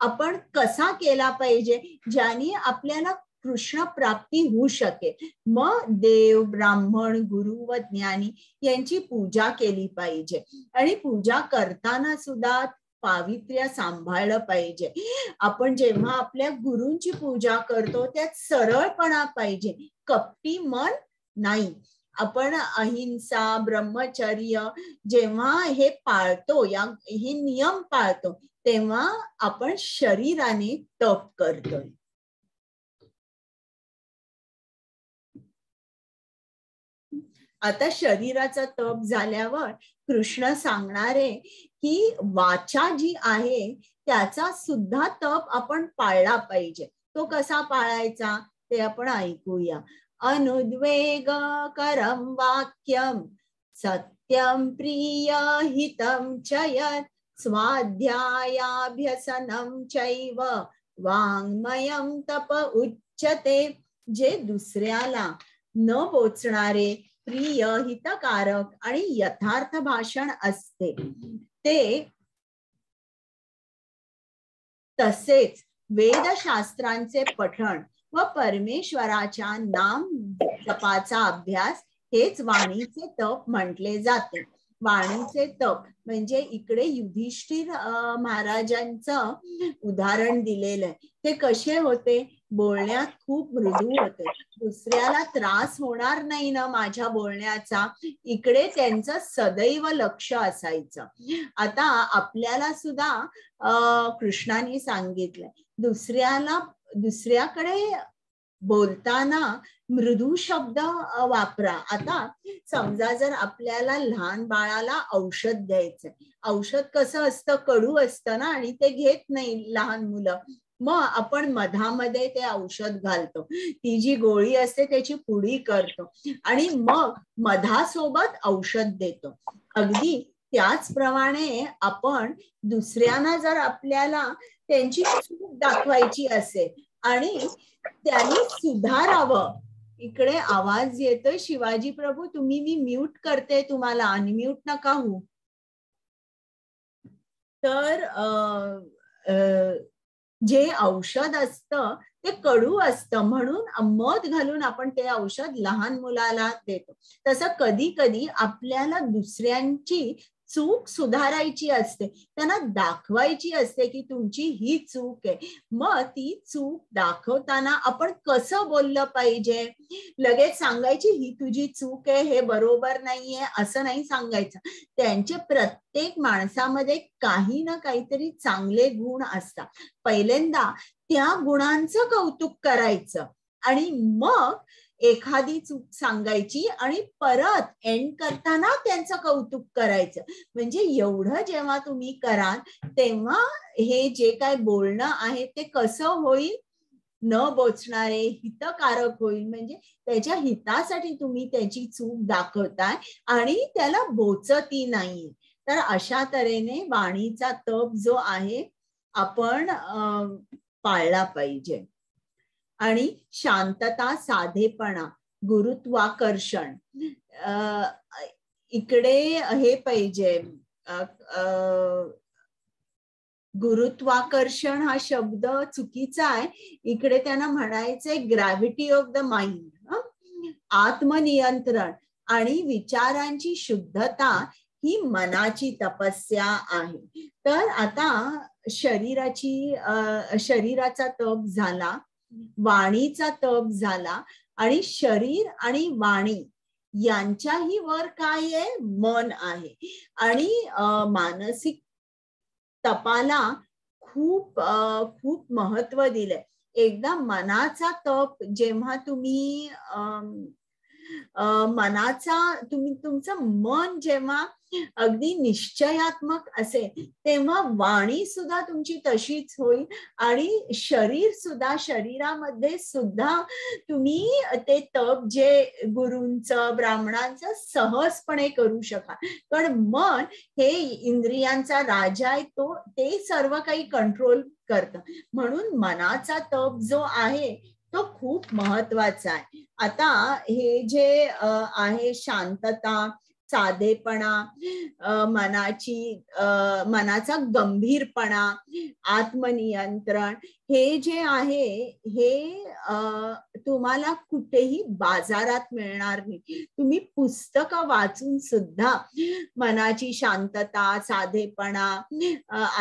आपण कसा केला पाहिजे ज्याने आपल्याला कृष्ण प्राप्ती होऊ शकेल. मग देव, ब्राह्मण, गुरु व ज्ञानी यांची पूजा केली पाहिजे आणि पूजा करताना सुद्धा पावित्र्य सांभाळलं पाहिजे. आपण जेव्हा आपल्या गुरूंची पूजा करतो त्यात सरळपणा पाहिजे, कपटी मन नाही. आपण अहिंसा, ब्रह्मचर्य जेव्हा हे पाळतो, या हे नियम पाळतो तेव्हा आपण शरीराने तप करतो. आता शरीराचा तप झाल्यावर कृष्ण सांगणारे की वाचा जी आहे त्याचा सुद्धा तप आपण पाळला पाहिजे. तो कसा पाळायचा ते आपण ऐकूया. अनुद्वेग करम वाक्यम सत्यम प्रिय हितम चयत स्वाध्यायाभ्यसनम चैव वाङ्मयम तप उच्चते. जे दुसऱ्याला न बोचणारे, प्रिय, हितकारक आणि यथार्थ भाषण असते ते, तसेच वेदशास्त्रांचे पठण व परमेश्वराच्या नाम जपाचा अभ्यास हेच वाणीचे तप म्हटले जाते. वाणीचे तप म्हणजे इकडे युधिष्ठिर महाराजांचं उदाहरण दिलेलं आहे. ते कसे होते? बोलण्यात खूप मृदू होते. दुसऱ्याला त्रास होणार नाही ना माझ्या बोलण्याचा, इकडे त्यांचं सदैव लक्ष असायचं. आता आपल्याला सुद्धा अ कृष्णाने सांगितलंय दुसऱ्याला, दुसऱ्याकडे बोलताना मृदू शब्द वापरा. आता समजा जर आपल्याला लहान बाळाला औषध द्यायचंय, औषध कसं असतं, कडू असतं ना, आणि ते घेत नाही लहान मुलं, मग आपण मधामध्ये ते औषध घालतो, ती जी गोळी असते त्याची पुडी करतो आणि मग मधासोबत औषध देतो. अगदी त्याचप्रमाणे आपण दुसऱ्यांना जर आपल्याला त्यांची चूक दाखवायची असेल आणि त्यांनी सुधारावं, इकडे आवाज येतोय शिवाजी प्रभू, तुम्ही मी म्यूट करते, तुम्हाला अनम्यूट नका होऊ. तर अ जे औषध असतं ते कडू असतं म्हणून मध घालून आपण ते औषध लहान मुलाला देतो. तसं कधी कधी आपल्याला दुसऱ्यांची चूक सुधारायची असते, त्यांना दाखवायची असते की तुमची ही चूक आहे. मग ती चूक दाखवताना आपण कसं बोललं पाहिजे? लगेच सांगायची ही तुझी चूक आहे, हे बरोबर नाहीये, असं नाही सांगायचं. त्यांचे प्रत्येक माणसामध्ये काही ना काहीतरी चांगले गुण असतात. पहिल्यांदा त्या गुणांचं कौतुक करायचं आणि मग एखादी चूक सांगायची आणि परत एंड करताना त्यांचं कौतुक करायचं. म्हणजे एवढं जेव्हा तुम्ही कराल तेव्हा हे जे काय बोलणं आहे ते कसं होईल, न बोचणारे, हितकारक होईल. म्हणजे त्याच्या हितासाठी तुम्ही त्याची चूक दाखवताय आणि त्याला बोचतही नाहीये. तर अशा तऱ्हेने वाणीचा तप जो आहे आपण पाळला पाहिजे. आणि शांतता, साधेपणा, गुरुत्वाकर्षण, इकडे हे पाहिजे. गुरुत्वाकर्षण हा शब्द चुकीचा आहे. इकडे त्यांना म्हणायचंय ग्रॅव्हिटी ऑफ द माइंड. आत्मनियंत्रण आणि विचारांची शुद्धता ही मनाची तपस्या आहे. तर आता शरीराची अ शरीराचा तप झाला, वाणीचा तप झाला आणि शरीर आणि वाणी यांच्याही वर काय आहे? मन आहे. आणि मानसिक तपाला खूप खूप महत्व दिलंय. एकदा मनाचा तप जेव्हा तुम्ही मनाचा तुम्ही तुमचं मन जेव्हा अगदी निश्चयात्मक असेल तेव्हा वाणी सुद्धा तुमची तशीच होईल आणि शरीर सुद्धा शरीरामध्ये सुद्धा तुम्ही ते तप जे गुरूंचं ब्राह्मणांचं सहजपणे करू शकाल कारण मन हे इंद्रियांचा राजा आहे तो ते सर्व काही कंट्रोल करतं म्हणून मनाचा तप जो आहे तो खूप महत्त्वाचा आहे। आता हे जे आहे शांतता साधेपणा मनाची मनाचा गंभीरपणा आत्मनियंत्रण हे जे आहे हे तुम्हाला कुठेही बाजारात मिळणार नाही। तुम्ही पुस्तक वाचून सुद्धा मनाची शांतता साधेपणा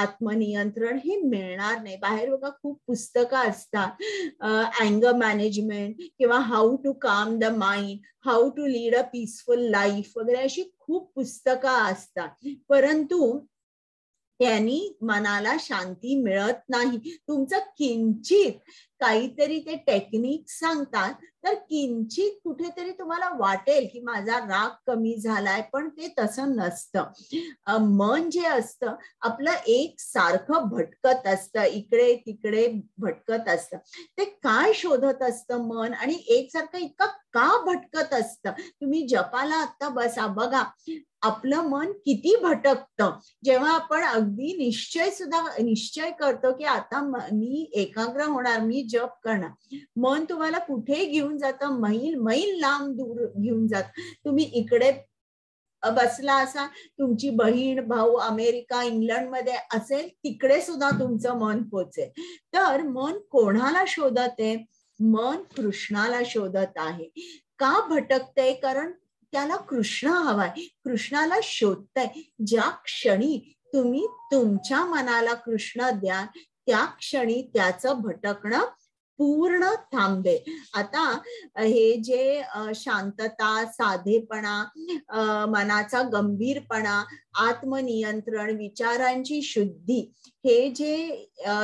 आत्मनियंत्रण हे मिळणार नाही। बाहेर बघा खूप पुस्तक असतात अँगर मॅनेजमेंट किंवा how to calm the mind how to lead a peaceful life वगैरे अशी खूप पुस्तक असतात परंतु त्यांनी मनाला शांती मिळत नाही। तुमचं किंचित काहीतरी ते टेक्निक सांगतात तर किंचित कुठेतरी तुम्हाला वाटेल की माझा राग कमी झालाय पण ते तसं नसतं। मन जे असतं आपलं एक सारखं भटकत असतं इकडे तिकडे भटकत असतं ते काय शोधत असतं मन आणि एकसारखं इतकं का भटकत असतं। तुम्ही जपाला आता बसा बघा आपलं मन किती भटकतं जेव्हा आपण अगदी निश्चय सुद्धा निश्चय करतो की आता मी एकाग्र होणार मी जप करणार मन तुम्हाला कुठे घेऊन जातं मैल मैल लांब दूर घेऊन जात। तुम्ही इकडे बसला असा तुमची बहीण भाऊ अमेरिका इंग्लंड मध्ये असेल तिकडे सुद्धा तुमचं मन पोचेल। तर मन कोणाला शोधत आहे मन कृष्णाला शोधत आहे। का भटकतंय कारण त्याला कृष्ण हवाय कृष्णाला शोधताय। ज्या क्षणी तुम्ही तुमच्या मनाला कृष्ण द्या त्या क्षणी त्याचं भटकणं पूर्ण थांबे। आता हे जे शांतता साधेपणा मनाचा गंभीरपणा आत्मनियंत्रण विचारांची शुद्धी हे जे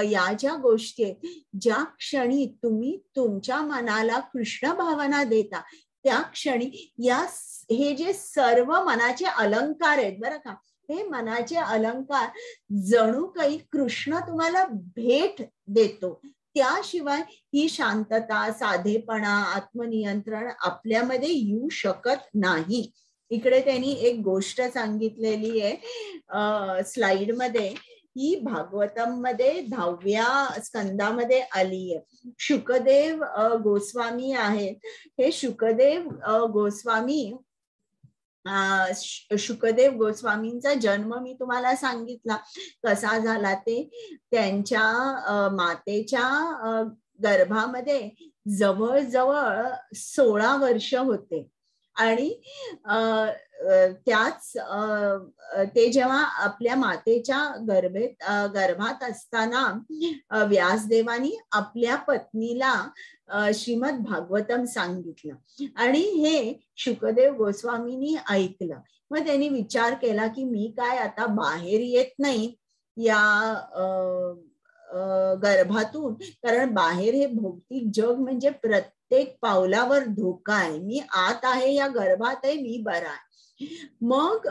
या ज्या गोष्टी आहेत ज्या क्षणी तुम्ही तुमच्या मनाला कृष्ण भावना देता त्या क्षणी या हे जे सर्व मनाचे अलंकार आहेत बरं का हे मनाचे अलंकार जणू काही कृष्ण तुम्हाला भेट देतो। त्याशिवाय ही शांतता साधेपणा आत्मनियंत्रण आपल्यामध्ये येऊ शकत नाही। इकडे त्यांनी एक गोष्ट सांगितलेली आहे स्लाइड मध्ये ही भागवतम मध्ये दहाव्या स्कंदामध्ये आली आहे। शुकदेव गोस्वामी आहेत हे शुकदेव गोस्वामी शुकदेव गोस्वामींचा जन्म मी तुम्हाला सांगितला कसा झाला ते त्यांच्या मातेच्या गर्भामध्ये जवळजवळ सोळा वर्ष होते आणि त्याच ते जेव्हा आपल्या मातेच्या गर्भेत गर्भात असताना व्यासदेवानी आपल्या पत्नीला श्रीमद भागवतम सांगितलं आणि हे शुकदेव गोस्वामींनी ऐकलं। मग त्यांनी विचार केला की मी काय आता बाहेर येत नाही या गर्भातून कारण बाहेर हे भौतिक जग म्हणजे प्रत्येक पावलावर धोका आहे मी आत आहे या गर्भात आहे मी बरा आहे। मग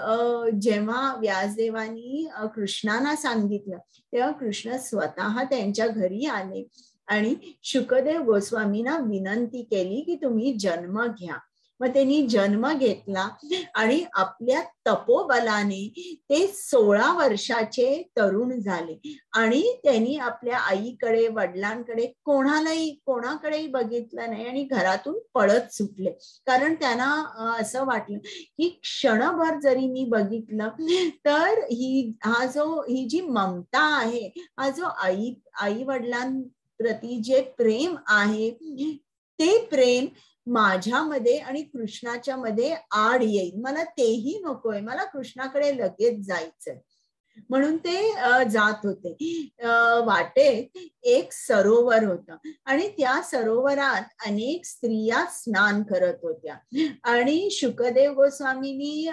जेव्हा व्यासदेवानी कृष्णांना सांगितलं तेव्हा कृष्ण स्वतः त्यांच्या घरी आले आणि शुकदेव गोस्वामींना विनंती केली की तुम्ही जन्म घ्या। मग त्यांनी जन्म घेतला आणि आपल्या तपोबलाने ते सोळा वर्षाचे तरुण झाले आणि त्यांनी आपल्या आईकडे वडिलांकडे कोणालाही कोणाकडेही बघितलं नाही आणि घरातून पळत सुटले कारण त्यांना असं वाटलं की क्षणभर जरी मी बघितलं तर ही हा जो ही जी ममता आहे हा जो आई आई वडिलांप्रती जे प्रेम आहे ते प्रेम माझ्यामध्ये आणि कृष्णाच्या मध्ये आड येईल मला तेही नकोय मला कृष्णाकडे लगेच जायचंय। म्हणून ते जात होते। वाटेत एक सरोवर होतं आणि त्या सरोवरात अनेक स्त्रिया स्नान करत होत्या आणि शुकदेव गोस्वामींनी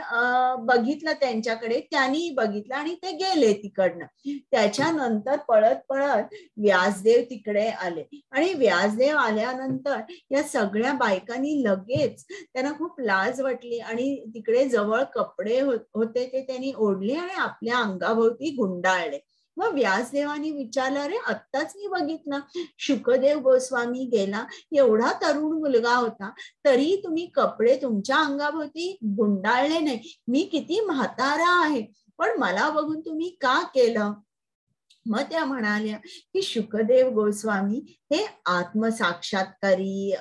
बघितलं, त्यांच्याकडे त्यांनी बघितलं आणि ते गेले तिकडनं। त्याच्यानंतर पळत पळत व्यासदेव तिकडे आले आणि व्यासदेव आल्यानंतर या सगळ्या बायकांनी लगेच, त्यांना खूप लाज वाटली आणि तिकडे जवळ कपडे होते ते त्यांनी ओढले आणि आपल्या अंगाभोवती गुंडाळले। मग व्यासदेवाने विचारलं, रे आत्ताच मी बघितलं शुकदेव गोस्वामी गेला, एवढा तरुण मुलगा होता तरी तुम्ही कपडे तुमच्या अंगाभोवती गुंडाळले नाही, मी किती म्हातारा आहे पण मला बघून तुम्ही का केलं? मग त्या म्हणाल्या की शुकदेव गोस्वामी हे आत्मसाक्षात्कारी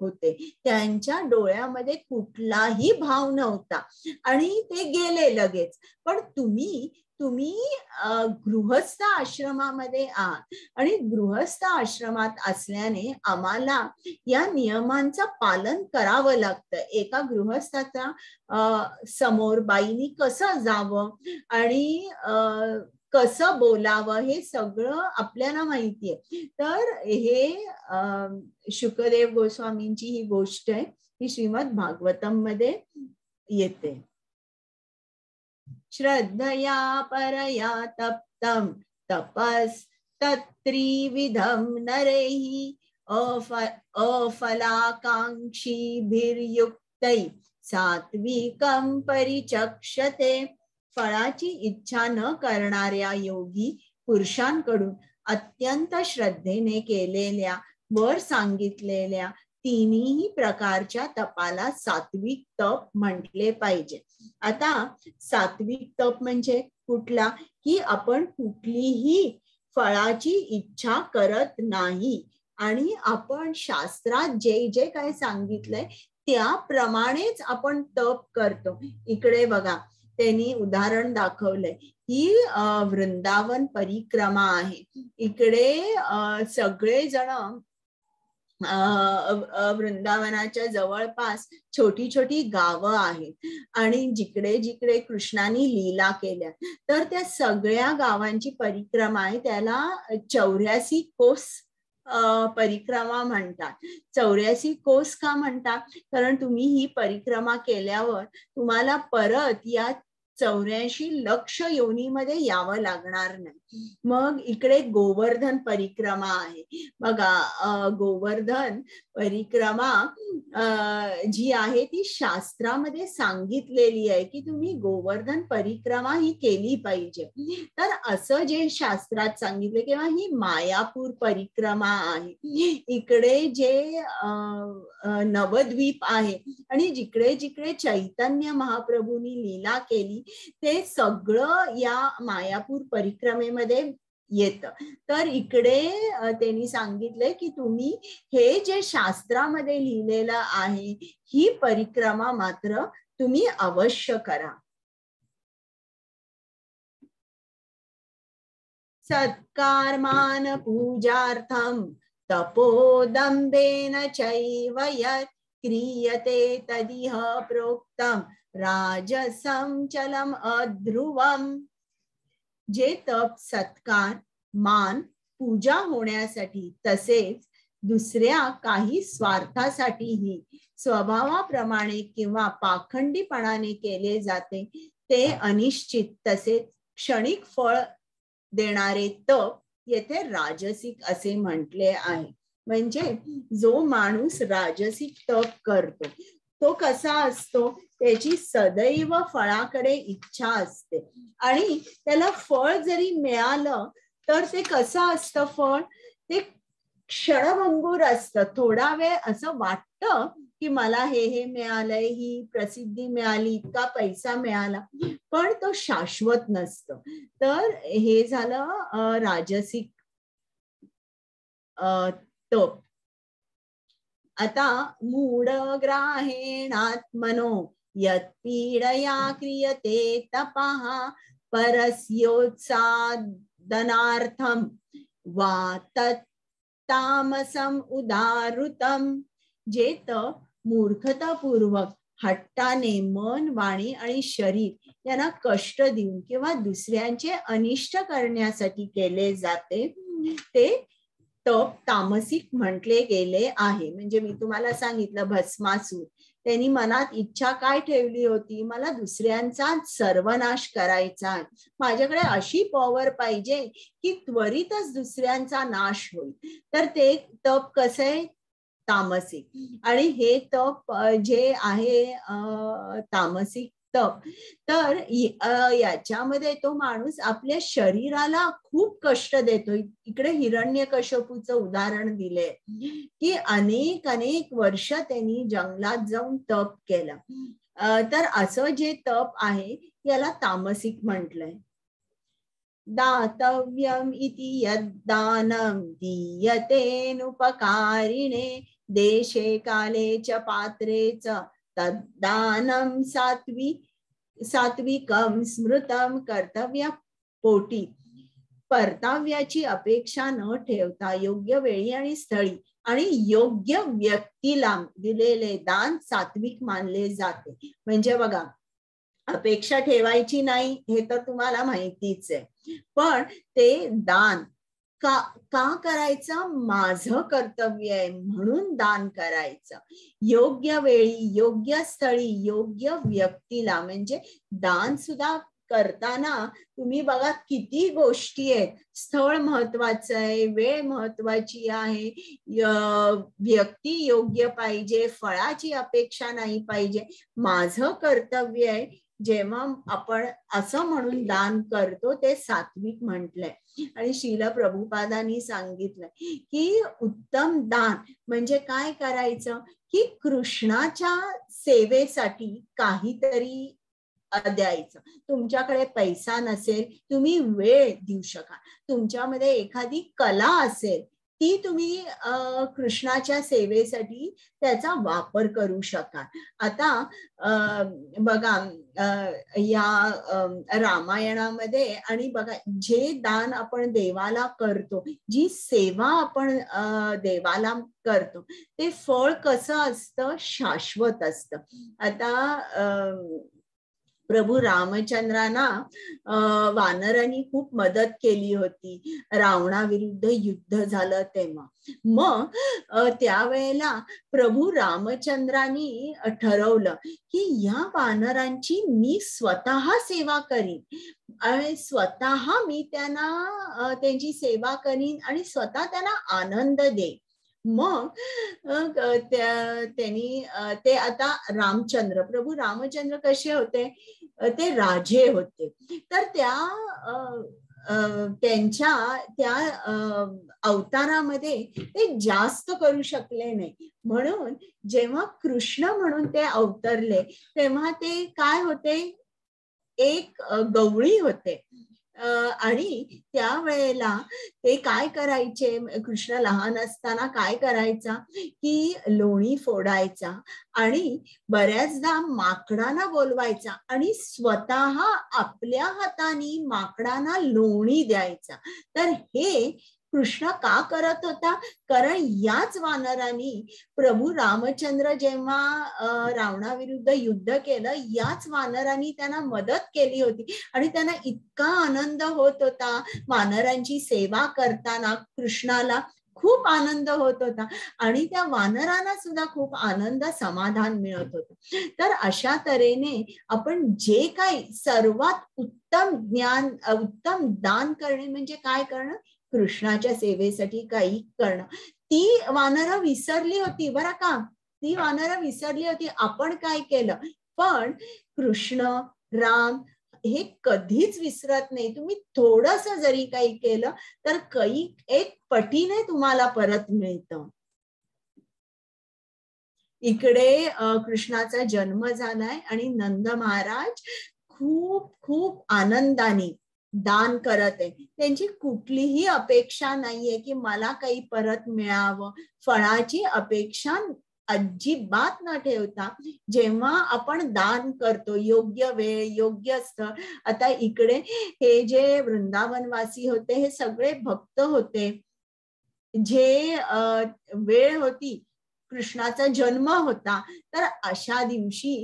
होते, त्यांच्या डोळ्यामध्ये कुठलाही भाव नव्हता आणि ते गेले लगेच। पण तुम्ही तुम्ही गृहस्थ आश्रमामध्ये आहात आणि गृहस्थ आश्रमात असल्याने आम्हाला या नियमांचं पालन करावं लागतं। एका गृहस्थाच्या समोर बाईनी कसं जावं आणि अं कसं बोलावं हे सगळं आपल्याला माहिती आहे। तर हे शुकदेव गोस्वामींची ही गोष्ट आहे, ही श्रीमद भागवतम मध्ये येते। श्रद्धया परया तप्तम तपस तत्त्रिविधम नरेहि अफलाकांक्षी भिर्युक्तै सात्विकं परिचक्षते। फळाची इच्छा न करणाऱ्या योगी पुरुषांकडून अत्यंत श्रद्धेने केलेल्या वर सांगितलेल्या तिन्ही प्रकारच्या तपाला सात्विक तप म्हटले पाहिजे। आता सात्विक तप म्हणजे कुठला, की आपण कुठलीही फळाची इच्छा करत नाही आणि आपण शास्त्रात जे जे काय सांगितलंय त्याप्रमाणेच आपण तप करतो। इकडे बघा, त्यांनी उदाहरण दाखवलंय की वृंदावन परिक्रमा आहे, इकडे सगळे जण वृंदावनाच्या जवळपास छोटी छोटी गावं आहेत आणि जिकडे जिकडे कृष्णाने लीला केल्या तर त्या सगळ्या गावांची परिक्रमा आहे। त्याला चौऱ्यासी कोस परिक्रमा म्हणतात। चौऱ्यासी कोस का म्हणतात, कारण तुम्ही ही परिक्रमा केल्यावर तुम्हाला परत या चौऱ्याऐंशी लक्ष योनीमध्ये यावं लागणार नाही। मग इकडे गोवर्धन परिक्रमा आहे, बघा गोवर्धन परिक्रमा अं जी आहे ती शास्त्रामध्ये सांगितलेली आहे की तुम्ही गोवर्धन परिक्रमा ही केली पाहिजे। तर असं जे शास्त्रात सांगितलं, किंवा ही मायापूर परिक्रमा आहे, इकडे जे नवद्वीप आहे आणि जिकडे जिकडे चैतन्य महाप्रभूंनी लीला केली ते सगळं या मायापूर परिक्रमेमध्ये येतं। तर इकडे त्यांनी सांगितलंय की तुम्ही हे जे शास्त्रामध्ये लिहिलेलं आहे ही परिक्रमा मात्र तुम्ही अवश्य करा। सत्कर्मान पूजार्थम तपोदंबेन चैव यत् क्रियते तदिह प्रोक्तम राजसं चलम अध्रुवम। जे तप सत्कार मान पूजा होण्यासाठी तसेच दुसऱ्या काही स्वार्थासाठीही स्वभावाप्रमाणे किंवा पाखंडीपणाने केले जाते ते अनिश्चित तसेच क्षणिक फळ देणारे तप येथे राजसिक असे म्हटले आहे। म्हणजे जो माणूस राजसिक तप करतो तो कसा असतो, त्याची सदैव फळाकडे इच्छा असते आणि त्याला फळ जरी मिळालं तर ते कसं असतं, फळ ते क्षणभंगूर असतं। थोडा वेळ असं वाटतं की मला हे हे मिळालंय, ही प्रसिद्धी मिळाली, इतका पैसा मिळाला, पण तो शाश्वत नसतो। तर हे झालं राजसिक तप। आता मूढग्राहेणात्मनो यत्पीडया क्रियते तपः परस्योत्सादनार्थं वा तत्तामसम् उदाहृतम्। जे तप मूर्खतापूर्वक हट्टाने मन वाणी आणि शरीर यांना कष्ट देऊन किंवा दुसऱ्यांचे अनिष्ट करण्यासाठी केले जाते ते तप तामसिक म्हटले गेले आहे। म्हणजे मी तुम्हाला सांगितलं भस्मासूर त्यांनी मनात इच्छा काय ठेवली होती, मला दुसऱ्यांचा सर्वनाश करायचा, माझ्याकडे अशी पॉवर पाहिजे की त्वरितच दुसऱ्यांचा नाश होईल। तर ते तप कसं आहे तामसिक, आणि हे तप जे आहे तामसिक तप तर याच्यामध्ये तो माणूस आपल्या शरीराला खूप कष्ट देतो। इकडे हिरण्यकश्यपूचं उदाहरण दिले की अनेक अनेक वर्ष त्यांनी जंगलात जाऊन तप केलं। तर असं जे तप आहे याला तामसिक म्हटलंय। दातव्यम इति यद्दानं दीयतेनुपकारिणे देशे काले च पात्रे च तद्दानं सात्वी सात्विकं स्मृतं कर्तव्य पोटी। परताव्याची अपेक्षा न ठेवता योग्य वेळी आणि स्थळी आणि योग्य व्यक्तीला दिलेले दान सात्विक मानले जाते। म्हणजे बघा अपेक्षा ठेवायची नाही हे तर तुम्हाला माहितीच आहे, पण ते दान का का करायचं, माझं कर्तव्य आहे म्हणून दान करायचं। योग्य वेळी योग्य स्थळी योग्य व्यक्तीला, म्हणजे दान सुद्धा करताना तुम्ही बघा किती गोष्टी आहेत, स्थळ महत्वाचं आहे, वेळ महत्वाची आहे, व्यक्ती योग्य पाहिजे, फळाची अपेक्षा नाही पाहिजे, माझं कर्तव्य आहे। जेव्हा आपण असं म्हणून दान करतो ते सात्विक म्हटलंय। आणि श्रील प्रभुपादांनी सांगितलंय की उत्तम दान म्हणजे काय करायचं की कृष्णाच्या सेवेसाठी काहीतरी द्यायचं। तुमच्याकडे पैसा नसेल तुम्ही वेळ देऊ शका, तुमच्यामध्ये एखादी कला असेल ती तुम्ही कृष्णाच्या सेवेसाठी त्याचा वापर करू शकाल। आता बघा या रामायणामध्ये आणि बघा जे दान आपण देवाला करतो, जी सेवा आपण देवाला करतो ते फळ कसं असतं, शाश्वत असतं। आता प्रभू रामचंद्रांना वानरांनी खूप मदत केली होती, रावणाविरुद्ध युद्ध झालं तेव्हा। मग त्यावेळेला प्रभू रामचंद्रांनी ठरवलं की या वानरांची मी स्वतः सेवा करीन आणि स्वतः मी त्यांना त्यांची सेवा करीन आणि स्वतः त्यांना आनंद देईन। मग त्यांनी ते आता रामचंद्र प्रभू रामचंद्र कसे होते, ते राजे होते। तर त्या त्यांच्या त्या अवतारामध्ये ते जास्त करू शकले नाही, म्हणून जेव्हा कृष्ण म्हणून ते अवतरले तेव्हा ते काय होते, एक गवळी होते। आणि त्यावेळेला ते काय करायचे, कृष्ण लहान असताना काय करायचा की लोणी फोडायचा आणि बऱ्याचदा माकडांना बोलवायचा आणि स्वतः आपल्या हाताने माकडांना लोणी द्यायचा। तर हे कृष्ण का करत होता, कारण याच वानरांनी प्रभू रामचंद्र जेव्हा रावणाविरुद्ध युद्ध केलं याच वानरांनी त्यांना मदत केली होती आणि त्यांना इतका आनंद होत होता, वानरांची सेवा करताना कृष्णाला खूप आनंद होत होता आणि त्या वानरांना सुद्धा खूप आनंद समाधान मिळत होतं। तर अशा तऱ्हेने आपण जे काही सर्वात उत्तम ज्ञान उत्तम दान करणे म्हणजे काय करणं, कृष्णाच्या सेवेसाठी काही करणं। ती वानरं विसरली होती बरं का, ती वानरं विसरली होती आपण काय केलं, पण कृष्ण राम हे कधीच विसरत नाही। तुम्ही थोडंसं जरी काही केलं तर काही एक पटीने तुम्हाला परत मिळतं। इकडे कृष्णाचा जन्म झालाय आणि नंद महाराज खूप खूप आनंदाने दान करत आहे, त्यांची कुठलीही अपेक्षा नाहीये की मला काही परत मिळावं, फळाची अपेक्षा अजिबात न ठेवता जेव्हा आपण दान करतो योग्य वेळ योग्य स्थळ। आता इकडे हे जे वृंदावनवासी होते हे सगळे भक्त होते, जे वेळ होती कृष्णाचा जन्म होता, तर अशा दिवशी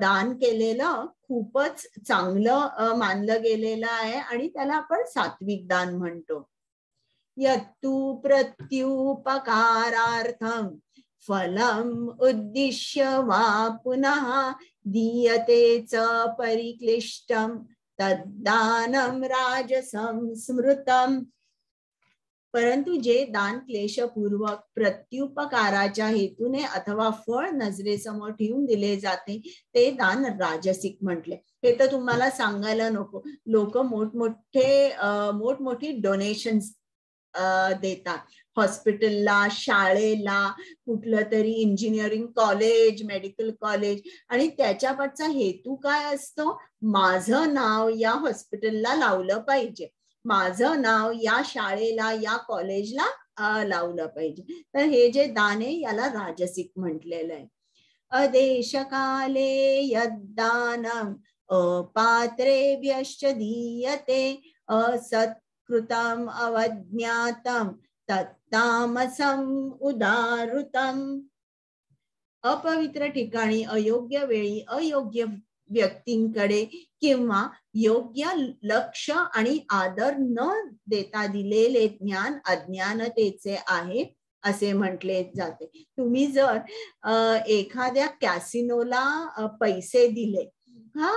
दान केलेलं खूपच चांगलं मानलं गेलेलं आहे आणि त्याला आपण सात्विक दान म्हणतो. यत्तु प्रत्युपकारार्थं फलम् उद्दिश्य वा पुनः दीयते च परिक्लिष्टं तद्दानं राजसं स्मृतम्. परंतु जे दान क्लेशपूर्वक प्रत्युपकाराच्या हेतूने अथवा फळ नजरेसमोर ठेवून दिले जाते ते दान राजसिक म्हटले. हे तर तुम्हाला सांगायला नको, लोक मोठमोठे मोठमोठी डोनेशन्स देतात हॉस्पिटलला, शाळेला, कुठलं तरी इंजिनिअरिंग कॉलेज, मेडिकल कॉलेज, आणि त्याच्यापाठचा हेतू काय असतो, माझं नाव या हॉस्पिटलला लावलं पाहिजे, माझं नाव या शाळेला या कॉलेजला लावलं पाहिजे. तर हे जे दान आहे याला राजसिक म्हटलेलं आहे. अदेशकाले यद्दानं अपात्रेभ्यश्च दीयते असत् कृतम अवज्ञातम तत्तामसम उदारुतम. अपवित्र ठिकाणी, अयोग्य वेळी, अयोग्य व्यक्तींकडे किंवा योग्य लक्ष आणि आदर न देता दिलेले ज्ञान अज्ञानतेचे आहे असे म्हटले जाते. तुम्ही जर एखाद्या कॅसिनोला पैसे दिले हा,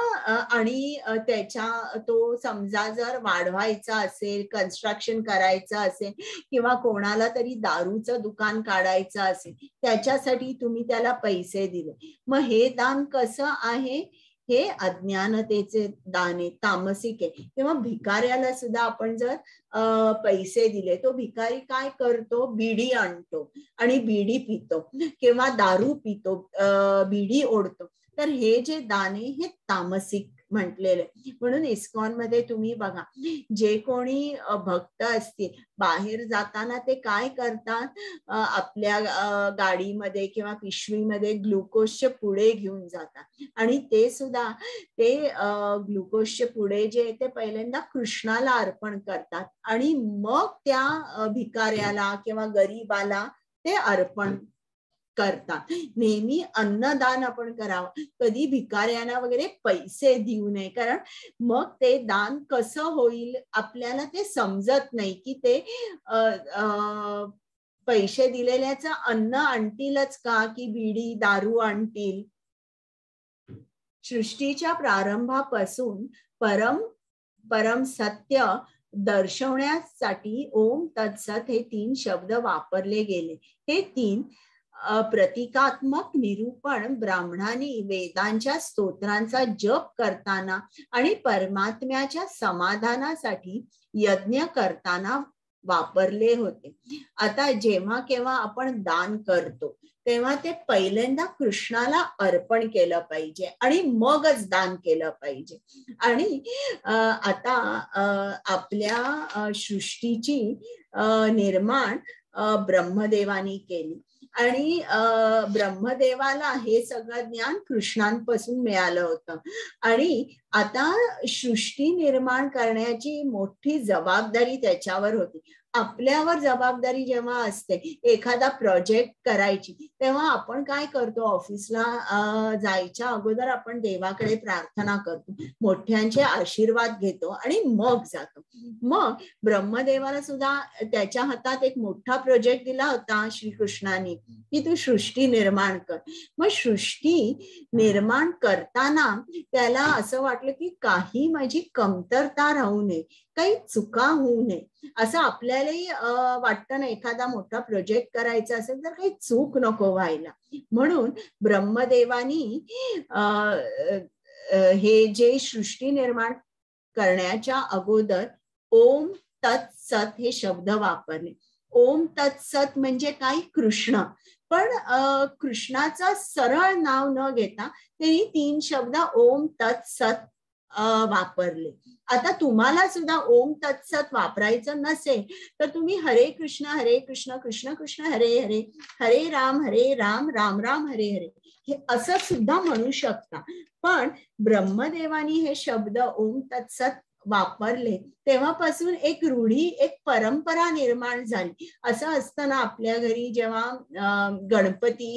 आणि त्याच्या तो समजा जर वाढवायचा असेल, कन्स्ट्रक्शन करायचं असेल किंवा कोणाला तरी दारूचं दुकान काढायचं असेल, त्याच्यासाठी तुम्ही त्याला पैसे दिले, मग हे दान कसं आहे, हे अज्ञानतेचे दान आहे, तामसिक आहे. किंवा भिकाऱ्याला सुद्धा आपण जर पैसे दिले, तो भिकारी काय करतो, बीडी आणतो आणि बीडी पितो किंवा दारू पितो, बीडी ओढतो. तर हे जे दान आहे हे तामसिक म्हटलेले. म्हणून इस्कॉन मध्ये तुम्ही बघा, जे कोणी भक्त असतील बाहेर जाताना ते काय करतात, आपल्या गाडीमध्ये किंवा पिशवीमध्ये ग्लुकोजचे पुडे घेऊन जातात, आणि ते सुद्धा ते ग्लुकोजचे पुडे जे आहे ते पहिल्यांदा कृष्णाला अर्पण करतात आणि मग त्या भिकाऱ्याला किंवा गरीबाला ते अर्पण करता. नेहमी अन्नदान आपण करावं, कधी भिकाऱ्यांना वगैरे पैसे देऊ नये, कारण मग ते दान कसं होईल आपल्याला ते समजत नाही की ते आ, आ, पैसे दिलेल्याचं अन्न आणतीलच का की बीडी दारू आणतील. सृष्टीच्या प्रारंभापासून परम परम सत्य दर्शवण्यासाठी ओम तत्सत हे तीन शब्द वापरले गेले. हे तीन प्रतिकात्मक निरूपण ब्राह्मणांनी वेदांच्या स्तोत्रांचा जप करताना आणि परमात्म्याच्या समाधानासाठी यज्ञ करताना वापरले होते. आता जेव्हा केव्हा आपण दान करतो तेव्हा ते पहिल्यांदा कृष्णाला अर्पण केलं पाहिजे आणि मगच दान केलं पाहिजे. आणि आता आपल्या सृष्टीची निर्माण ब्रह्मदेवानी केली आणि ब्रह्मदेवाला हे सगळं ज्ञान कृष्णांपासून मिळालं होतं, आणि आता सृष्टी निर्माण करण्याची मोठी जबाबदारी त्याच्यावर होती. आपल्यावर जबाबदारी जेव्हा असते एखादा प्रोजेक्ट करायची, तेव्हा आपण काय करतो, ऑफिसला जायच्या अगोदर आपण देवाकडे प्रार्थना करतो, मोठ्यांचे आशीर्वाद घेतो आणि मग जातो. मग ब्रह्मदेवाला सुद्धा त्याच्या हातात एक मोठा प्रोजेक्ट दिला होता श्रीकृष्णाने की तू सृष्टी निर्माण कर. मग सृष्टी निर्माण करताना त्याला असं वाटलं की काही माझी कमतरता राहू नये, काही चुका होऊ नये. असं आपल्यालाही वाटतं ना, एखादा मोठा प्रोजेक्ट करायचा असेल तर काही चूक नको व्हायला. म्हणून ब्रह्मदेवानी हे जे सृष्टी निर्माण करण्याच्या अगोदर ओम तत्सत हे शब्द वापरले. ओम तत्सत म्हणजे काय, कृष्ण, पण कृष्णाचं सरळ नाव न घेता त्यांनी तीन शब्द ओम तत्सत वापरले. आता तुम्हाला सुद्धा ओम तत्सत वापरायचं नसेल तर तुम्ही हरे कृष्ण हरे कृष्ण कृष्ण कृष्ण हरे हरे, हरे राम हरे राम राम राम हरे हरे हे असं सुद्धा म्हणू शकता. पण ब्रह्मदेवानी हे शब्द ओम तत्सत वापरले तेव्हापासून एक रूढी, एक परंपरा निर्माण झाली। असं असताना आपल्या घरी जेव्हा गणपती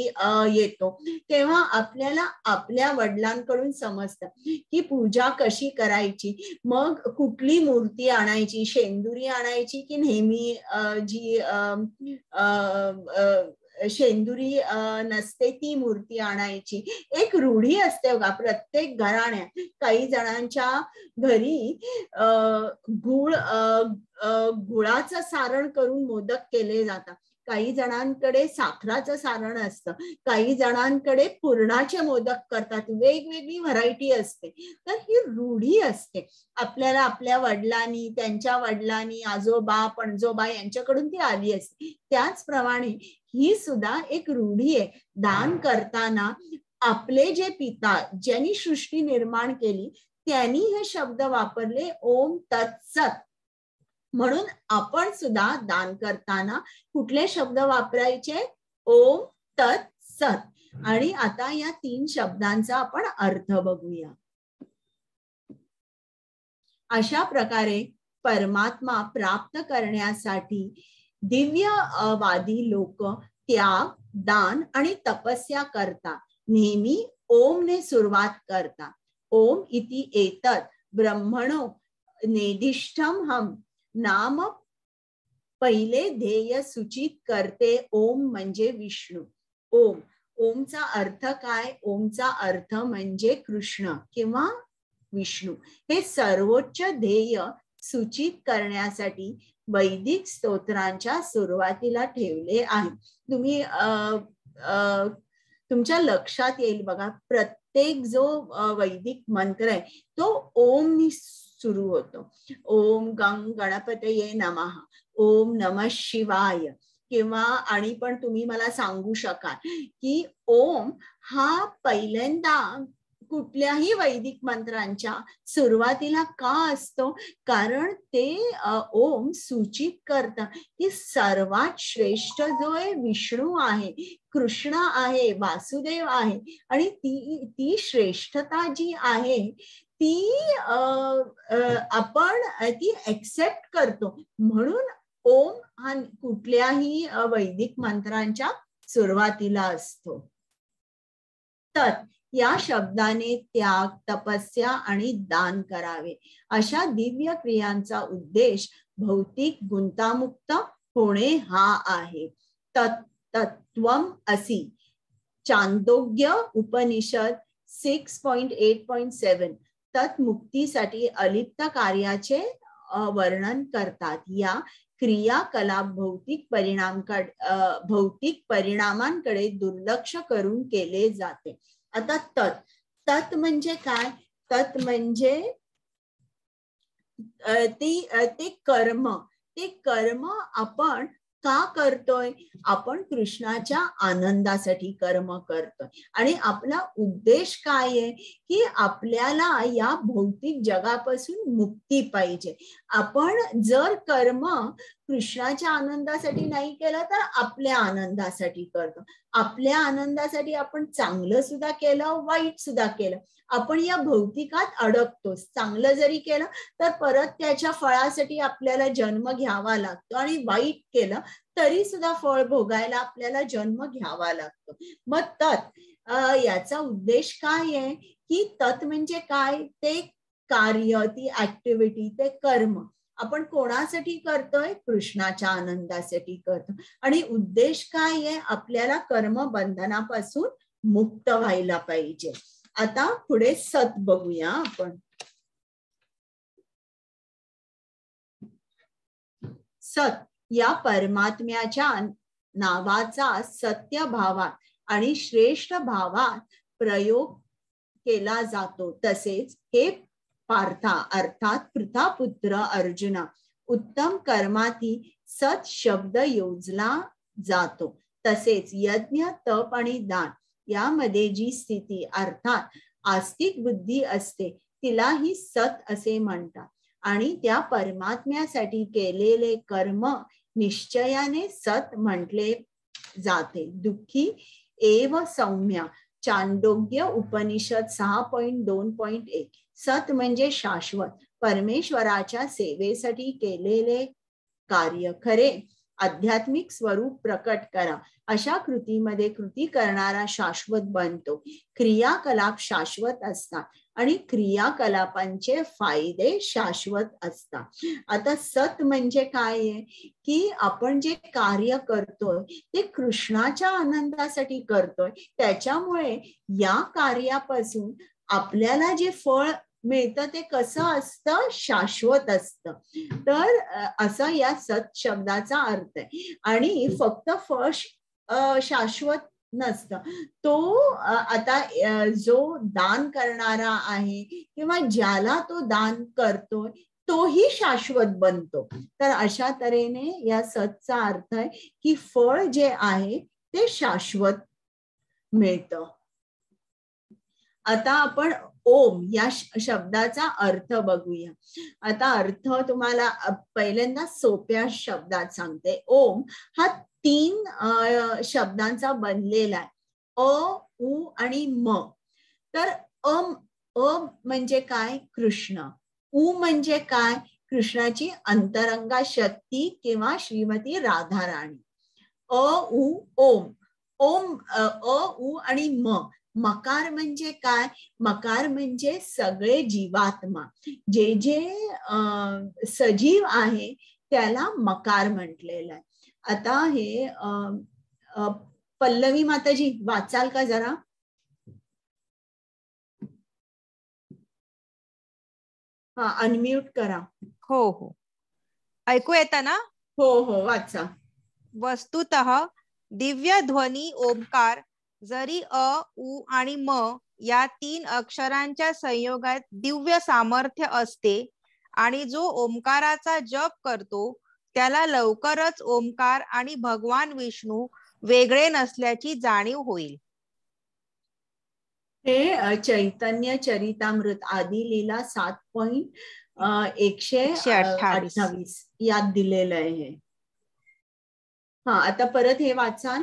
येतो तेव्हा आपल्याला आपल्या वडिलांकडून समजतं की पूजा कशी करायची, मग कुठली मूर्ती आणायची, शेंदुरी आणायची की नेहमी जी शेंदुरी नसते ती मूर्ती आणायची। एक रूढी असते बघा प्रत्येक घराण्यात। काही जणांच्या घरी गुळ गुळाचं सारण करून मोदक केले जातात, काही जणांकडे साखराचं सारण असतं, काही जणांकडे पुरणाचे मोदक करतात, वेगवेगळी व्हरायटी असते। तर ही रूढी असते, आपल्याला आपल्या वडिलांनी, त्यांच्या वडिलांनी, आजोबा पणजोबा यांच्याकडून ती आली असते। त्याचप्रमाणे ही सुद्धा एक रूढी आहे, दान करताना आपले जे पिता ज्यांनी सृष्टी निर्माण केली त्यांनी हे शब्द वापरले, ओम तत्सत, म्हणून आपण सुद्धा दान करताना कुठले शब्द वापरायचे, ओम तत्सत। आणि आता या तीन शब्दांचा आपण अर्थ बघूया। अशा प्रकारे परमात्मा प्राप्त करण्यासाठी दिव्यवादी लोक त्याग, दान आणि तपस्या करता, नेहमी ओमने सुरुवात करता। ओम इति एतत् ब्रह्मणो नेदिष्ठम हम नाम पहिले ध्येय सूचित करते ओम म्हणजे विष्णू। ओम, ओमचा अर्थ काय? ओमचा अर्थ म्हणजे कृष्ण किंवा विष्णू। हे सर्वोच्च ध्येय सूचित करण्यासाठी वैदिक स्तोत्रांच्या सुरुवातीला ठेवले आहे। तुम्ही अं अं तुमच्या लक्षात येईल बघा प्रत्येक जो वैदिक मंत्र आहे तो ओम सुरू होतो। ओम गं गणपतये नमः, ओम नमः शिवाय, किंवा आणि पण तुम्ही मला सांगू शकाल की ओम हा पहिल्यांदा कुठल्याही वैदिक मंत्रांच्या सुरुवातीला का असतो? कारण ते ओम सूचित करतं की सर्वात श्रेष्ठ जो आहे विष्णू आहे, कृष्ण आहे, वासुदेव आहे, आणि ती ती श्रेष्ठता जी आहे ती आपण ती ऍक्सेप्ट करतो। म्हणून ओम हा कुठल्याही वैदिक मंत्रांच्या सुरुवातीला असतो। तर या शब्दाने त्याग, तपस्या आणि दान करावे अशा दिव्य क्रियांचा उद्देश भौतिक गुंतामुक्त होणे हा आहे। तत् तत्वम असि Chandogya Upanishad six point eight point seven तत्मुक्तीसाठी अलिप्त कार्याचे वर्णन करतात। या क्रियाकलाप भौतिक परिणाम भौतिक परिणामांकडे दुर्लक्ष करून केले जाते। आता तत् तत् म्हणजे काय? तत् म्हणजे ती ते कर्म, ते कर्म आपण का करतोय? आपण कृष्णाच्या आनंदासाठी कर्म करतोय आणि आपला उद्देश काय आहे की आपल्याला या भौतिक जगापासून मुक्ती पाहिजे। आपण जर कर्म कृष्णाच्या आनंदासाठी नाही केलं तर आपल्या आनंदासाठी करतो। आपल्या आनंदासाठी आपण चांगलं सुद्धा केलं, वाईट सुद्धा केलं, आपण या भौतिकात अडकतो। चांगलं जरी केलं तर परत त्याच्या फळासाठी आपल्याला जन्म घ्यावा लागतो, आणि वाईट केलं तरी सुद्धा फळ भोगायला आपल्याला जन्म घ्यावा लागतो। मग तत् याचा उद्देश काय आहे की तत् म्हणजे काय? ते कार्य, ती ऍक्टिव्हिटी, ते कर्म आपण कोणासाठी करतोय? कृष्णाच्या आनंदासाठी करतो। आणि उद्देश काय आहे? आपल्याला कर्म बंधनापासून मुक्त व्हायला पाहिजे। आता पुढे सत बघूया आपण। सत या परमात्म्याच्या नावाचा सत्य भावात आणि श्रेष्ठ भावात प्रयोग केला जातो। तसेच हे पार्था अर्थात पृथापुत्र अर्जुना, उत्तम कर्माती सत शब्द योजला जातो। तसेच यज्ञ, तप आणि दान यामध्ये जी स्थिती अर्थात आस्तिक बुद्धी असते तिला ही सत असे म्हणतात, आणि त्या परमात्म्यासाठी केलेले कर्म निश्चयाने सत म्हटले जाते। दुःखी एव सौम्य चांदोग्य उपनिषद सहा पॉइंट दोन पॉइंट एक सत म्हणजे शाश्वत परमेश्वराच्या सेवेसाठी केलेले कार्य खरे आध्यात्मिक स्वरूप प्रकट करा। अशा कृतीमध्ये कृती करणारा शाश्वत बनतो। क्रियाकलाप शाश्वत असतात आणि क्रियाकलापांचे फायदे शाश्वत असतात। आता सत म्हणजे काय आहे की आपण जे कार्य करतोय ते कृष्णाच्या आनंदासाठी करतोय, त्याच्यामुळे या कार्यापासून आपल्याला जे फळ मिळतं ते कसं असतं, शाश्वत असतं। तर असा या सत शब्दाचा अर्थ आहे। आणि फक्त फळ शाश्वत नसतं, तो आता जो दान करणारा आहे किंवा ज्याला तो दान करतोय तोही शाश्वत बनतो। तर अशा तऱ्हेने या सतचा अर्थ आहे की फळ जे आहे ते शाश्वत मिळतं। आता आपण ओम या शब्दाचा अर्थ बघूया। आता अर्थ तुम्हाला पहिल्यांदा सोप्या शब्दात सांगते। ओम हा तीन शब्दांचा बनलेला आहे, अ उ आणि म। तर अम अ म्हणजे काय, कृष्ण। उ म्हणजे काय, कृष्णाची अंतरंगा शक्ती किंवा श्रीमती राधा राणी। अ उ ओम। ओम अ उ आणि म। मकार म्हणजे काय, मकार म्हणजे सगळे जीवात्मा, जे जे सजीव आहे त्याला मकार म्हटलेला आहे। आता हे अ पल्लवी माताजी वाचाल का जरा? हा, अनम्यूट करा। हो हो, ऐकू येता ना? हो हो, वाचा। वस्तुतः दिव्य ध्वनी ओंकार जरी अ उ आणि म या तीन अक्षरांच्या संयोगात दिव्य सामर्थ्य असते आणि जो ओंकाराचा जप करतो त्याला लवकरच ओंकार आणि भगवान विष्णू वेगळे नसल्याची जाणीव होईल। हे चैतन्य चरितामृत आदि लीला सात पॉइंट एकशे अठ्ठावीस यात दिलेलं आहे। हा, आता परत हे वाचन।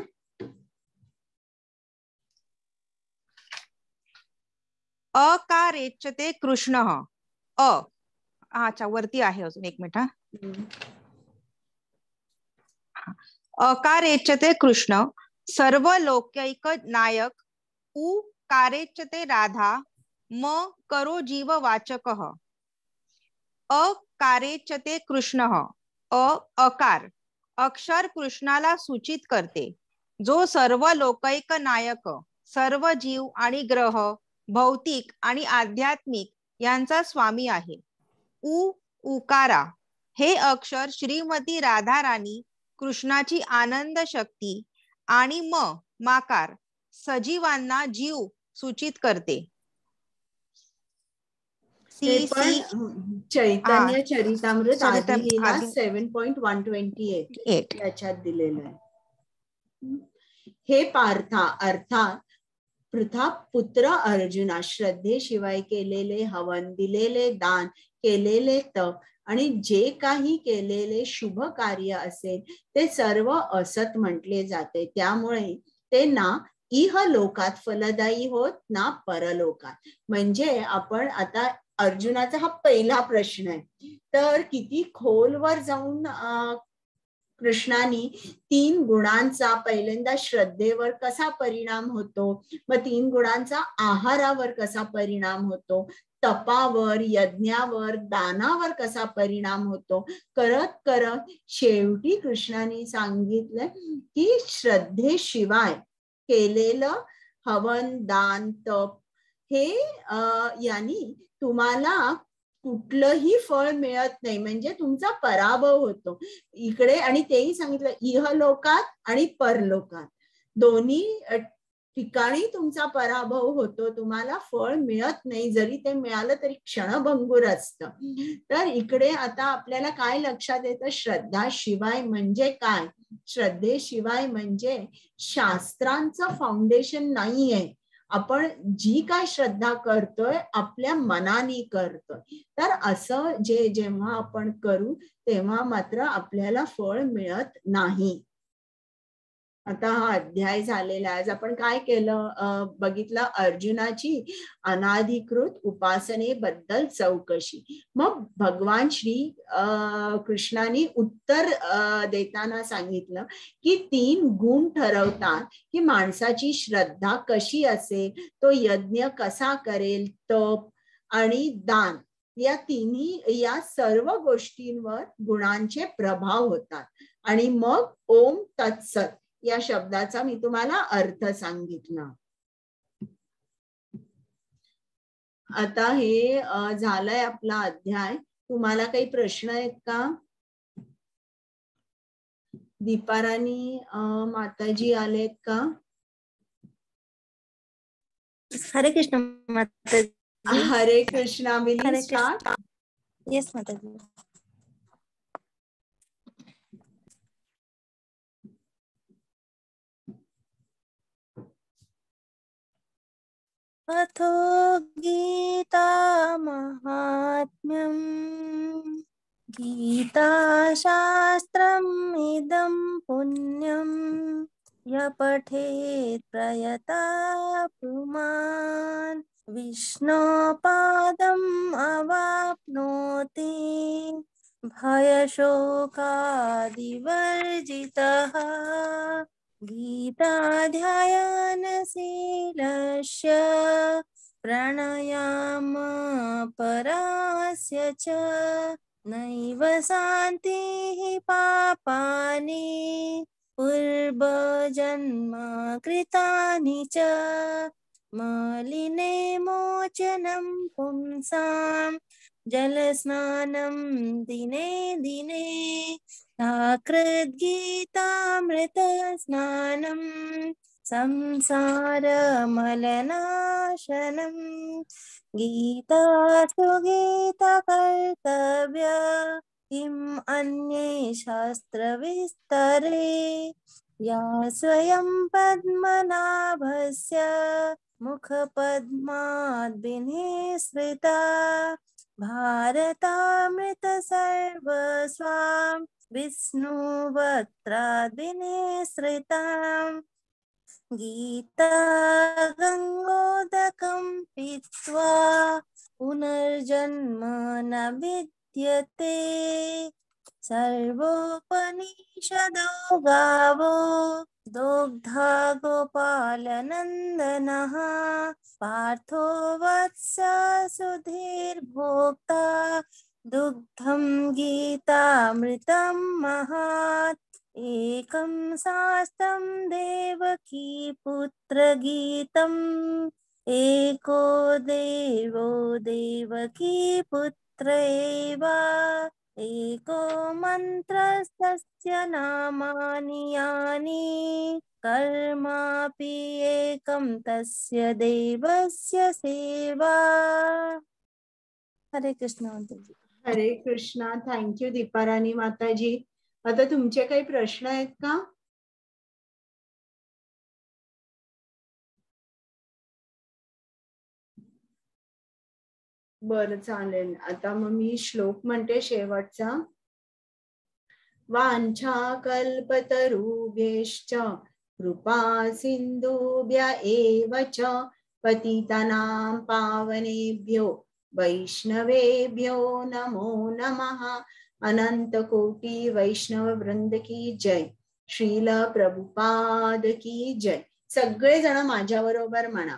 अ का रेचते कृष्ण अ। अच्छा, वरती आहे अजून एक मिनिट। अकारेचते कृष्ण सर्व लोकैक नायक। उ कारेचते राधा। म करो जीव वाचक। अकारेचते कृष्ण अ अकार अक्षर कृष्णाला सूचित करते, जो सर्व लोकैक नायक, सर्व जीव आणि ग्रह, भौतिक आणि आध्यात्मिक यांचा स्वामी आहे। उ उकारा हे अक्षर श्रीमती राधा राणी, कृष्णाची आनंद शक्ती आणि म माकार सजीवांना जीव सूचित करते। Chaitanya Charitamrita seven point one twenty eight याच्यात दिलेलं आहे। हे पार्था अर्थात प्रताप पुत्र अर्जुना श्रद्धेशिवाय केलेले हवन, दिलेले दान, केलेले तप आणि जे काही केलेले शुभ कार्य असेल ते सर्व असत म्हटले जाते। त्यामुळे ते ना इह लोकात फलदायी होत ना परलोकात। म्हणजे आपण आता अर्जुनाचा हा पहिला प्रश्न आहे। तर किती खोलवर जाऊन कृष्णानी तीन गुणांचा पहिल्यांदा श्रद्धेवर कसा परिणाम होतो, मग तीन गुणांचा आहारावर कसा परिणाम होतो, तपावर, यज्ञावर, दानावर कसा परिणाम होतो, करत करत शेवटी कृष्णाने सांगितलं की श्रद्धेशिवाय केलेलं हवन, दान, तप हे यांनी तुम्हाला कुठलंही फळ मिळत नाही, म्हणजे तुमचा पराभव होतो इकडे। आणि तेही सांगितलं इह लोकात आणि परलोकात दोन्ही ठिकाणी तुमचा पराभव होतो, तुम्हाला फळ मिळत नाही, जरी ते मिळालं तरी क्षणभंगूर असतं। तर इकडे आता आपल्याला काय लक्षात येतं, श्रद्धा शिवाय म्हणजे काय, श्रद्धेशिवाय म्हणजे शास्त्रांचं फाउंडेशन नाहीये। आपण जी काय श्रद्धा करतोय आपल्या मनाने करतोय, तर असं जे जेव्हा आपण करू तेव्हा मात्र आपल्याला फळ मिळत नाही। आता हा अध्याय झालेला. आज आपण काय केलं बघितलं, अर्जुनाची अनाधिकृत उपासनेबद्दल चौकशी. मग भगवान श्री कृष्णाने उत्तर देताना सांगितलं की तीन गुण ठरवतात की माणसाची श्रद्धा कशी असेल, तो यज्ञ कसा करेल, तप आणि दान या तिन्ही या सर्व गोष्टींवर गुणांचे प्रभाव होतात. आणि मग ओम तत्सत या शब्दाचा मी तुम्हाला अर्थ सांगितला. आता हे झालंय आपला अध्याय. तुम्हाला काही प्रश्न आहेत का? दीपाराणी माताजी आलेत का? हरे कृष्ण माताजी. हरे कृष्णा. यस माताजी. अथो गीता महात्म्यं गीताशास्त्रम् इदं पुण्यं यः पठेत् प्रयता पुमान् विष्णुपादम् अवाप्नोति भयशोकादिवर्जितः. गीताध्यायनशीलस्य प्राणायामपरस्य च नैव शान्तिः पापानि पूर्वजन्मकृतानि च मलिने मोचनं पुंसां जलस्नानं दिने दिने साकृद् गीतामृतस्नानं संसारमलनाशनं. गीतासु गीताकर्तव्या किम् अन्ये शास्त्रविस्तरे या स्वयं पद्मनाभस्य मुखपद्माद्विनिसृता भारतामृत सर्वस्वां विष्णुवक्त्राद्विनिसृतां. गीता गंगोदकं पीत्वा पुनर्जन्म न विद्यते. सर्वोपनिषदो गावो दुग्धा गोपालनन्दनः पार्थो वत्स सुधीर्भोक्ता दुग्धं गीतामृतं महात्. एकं शास्त्रं देवकी पुत्र गीतं एको देवो देवकी पुत्र एव. एको मंत्रस्य नामानि यानि कर्मापि एकं तस्य देवस्य सेवा. हरे कृष्णा माताजी. हरे कृष्णा. थैंक यू दीपाराणी माताजी. आता तुमचे काही प्रश्न आहेत का? बरं चालेल. आता मग मी श्लोक म्हणते शेवटचा. वांछा कल्पतरुभ्यश्च कृपा सिंधुभ्य एव च पतितानां पावनेभ्यो वैष्णवेभ्यो नमो नमः. अनंत कोटि वैष्णव वृंद की जय. श्रील प्रभुपाद की जय. सगळे जण माझ्या बरोबर म्हणा.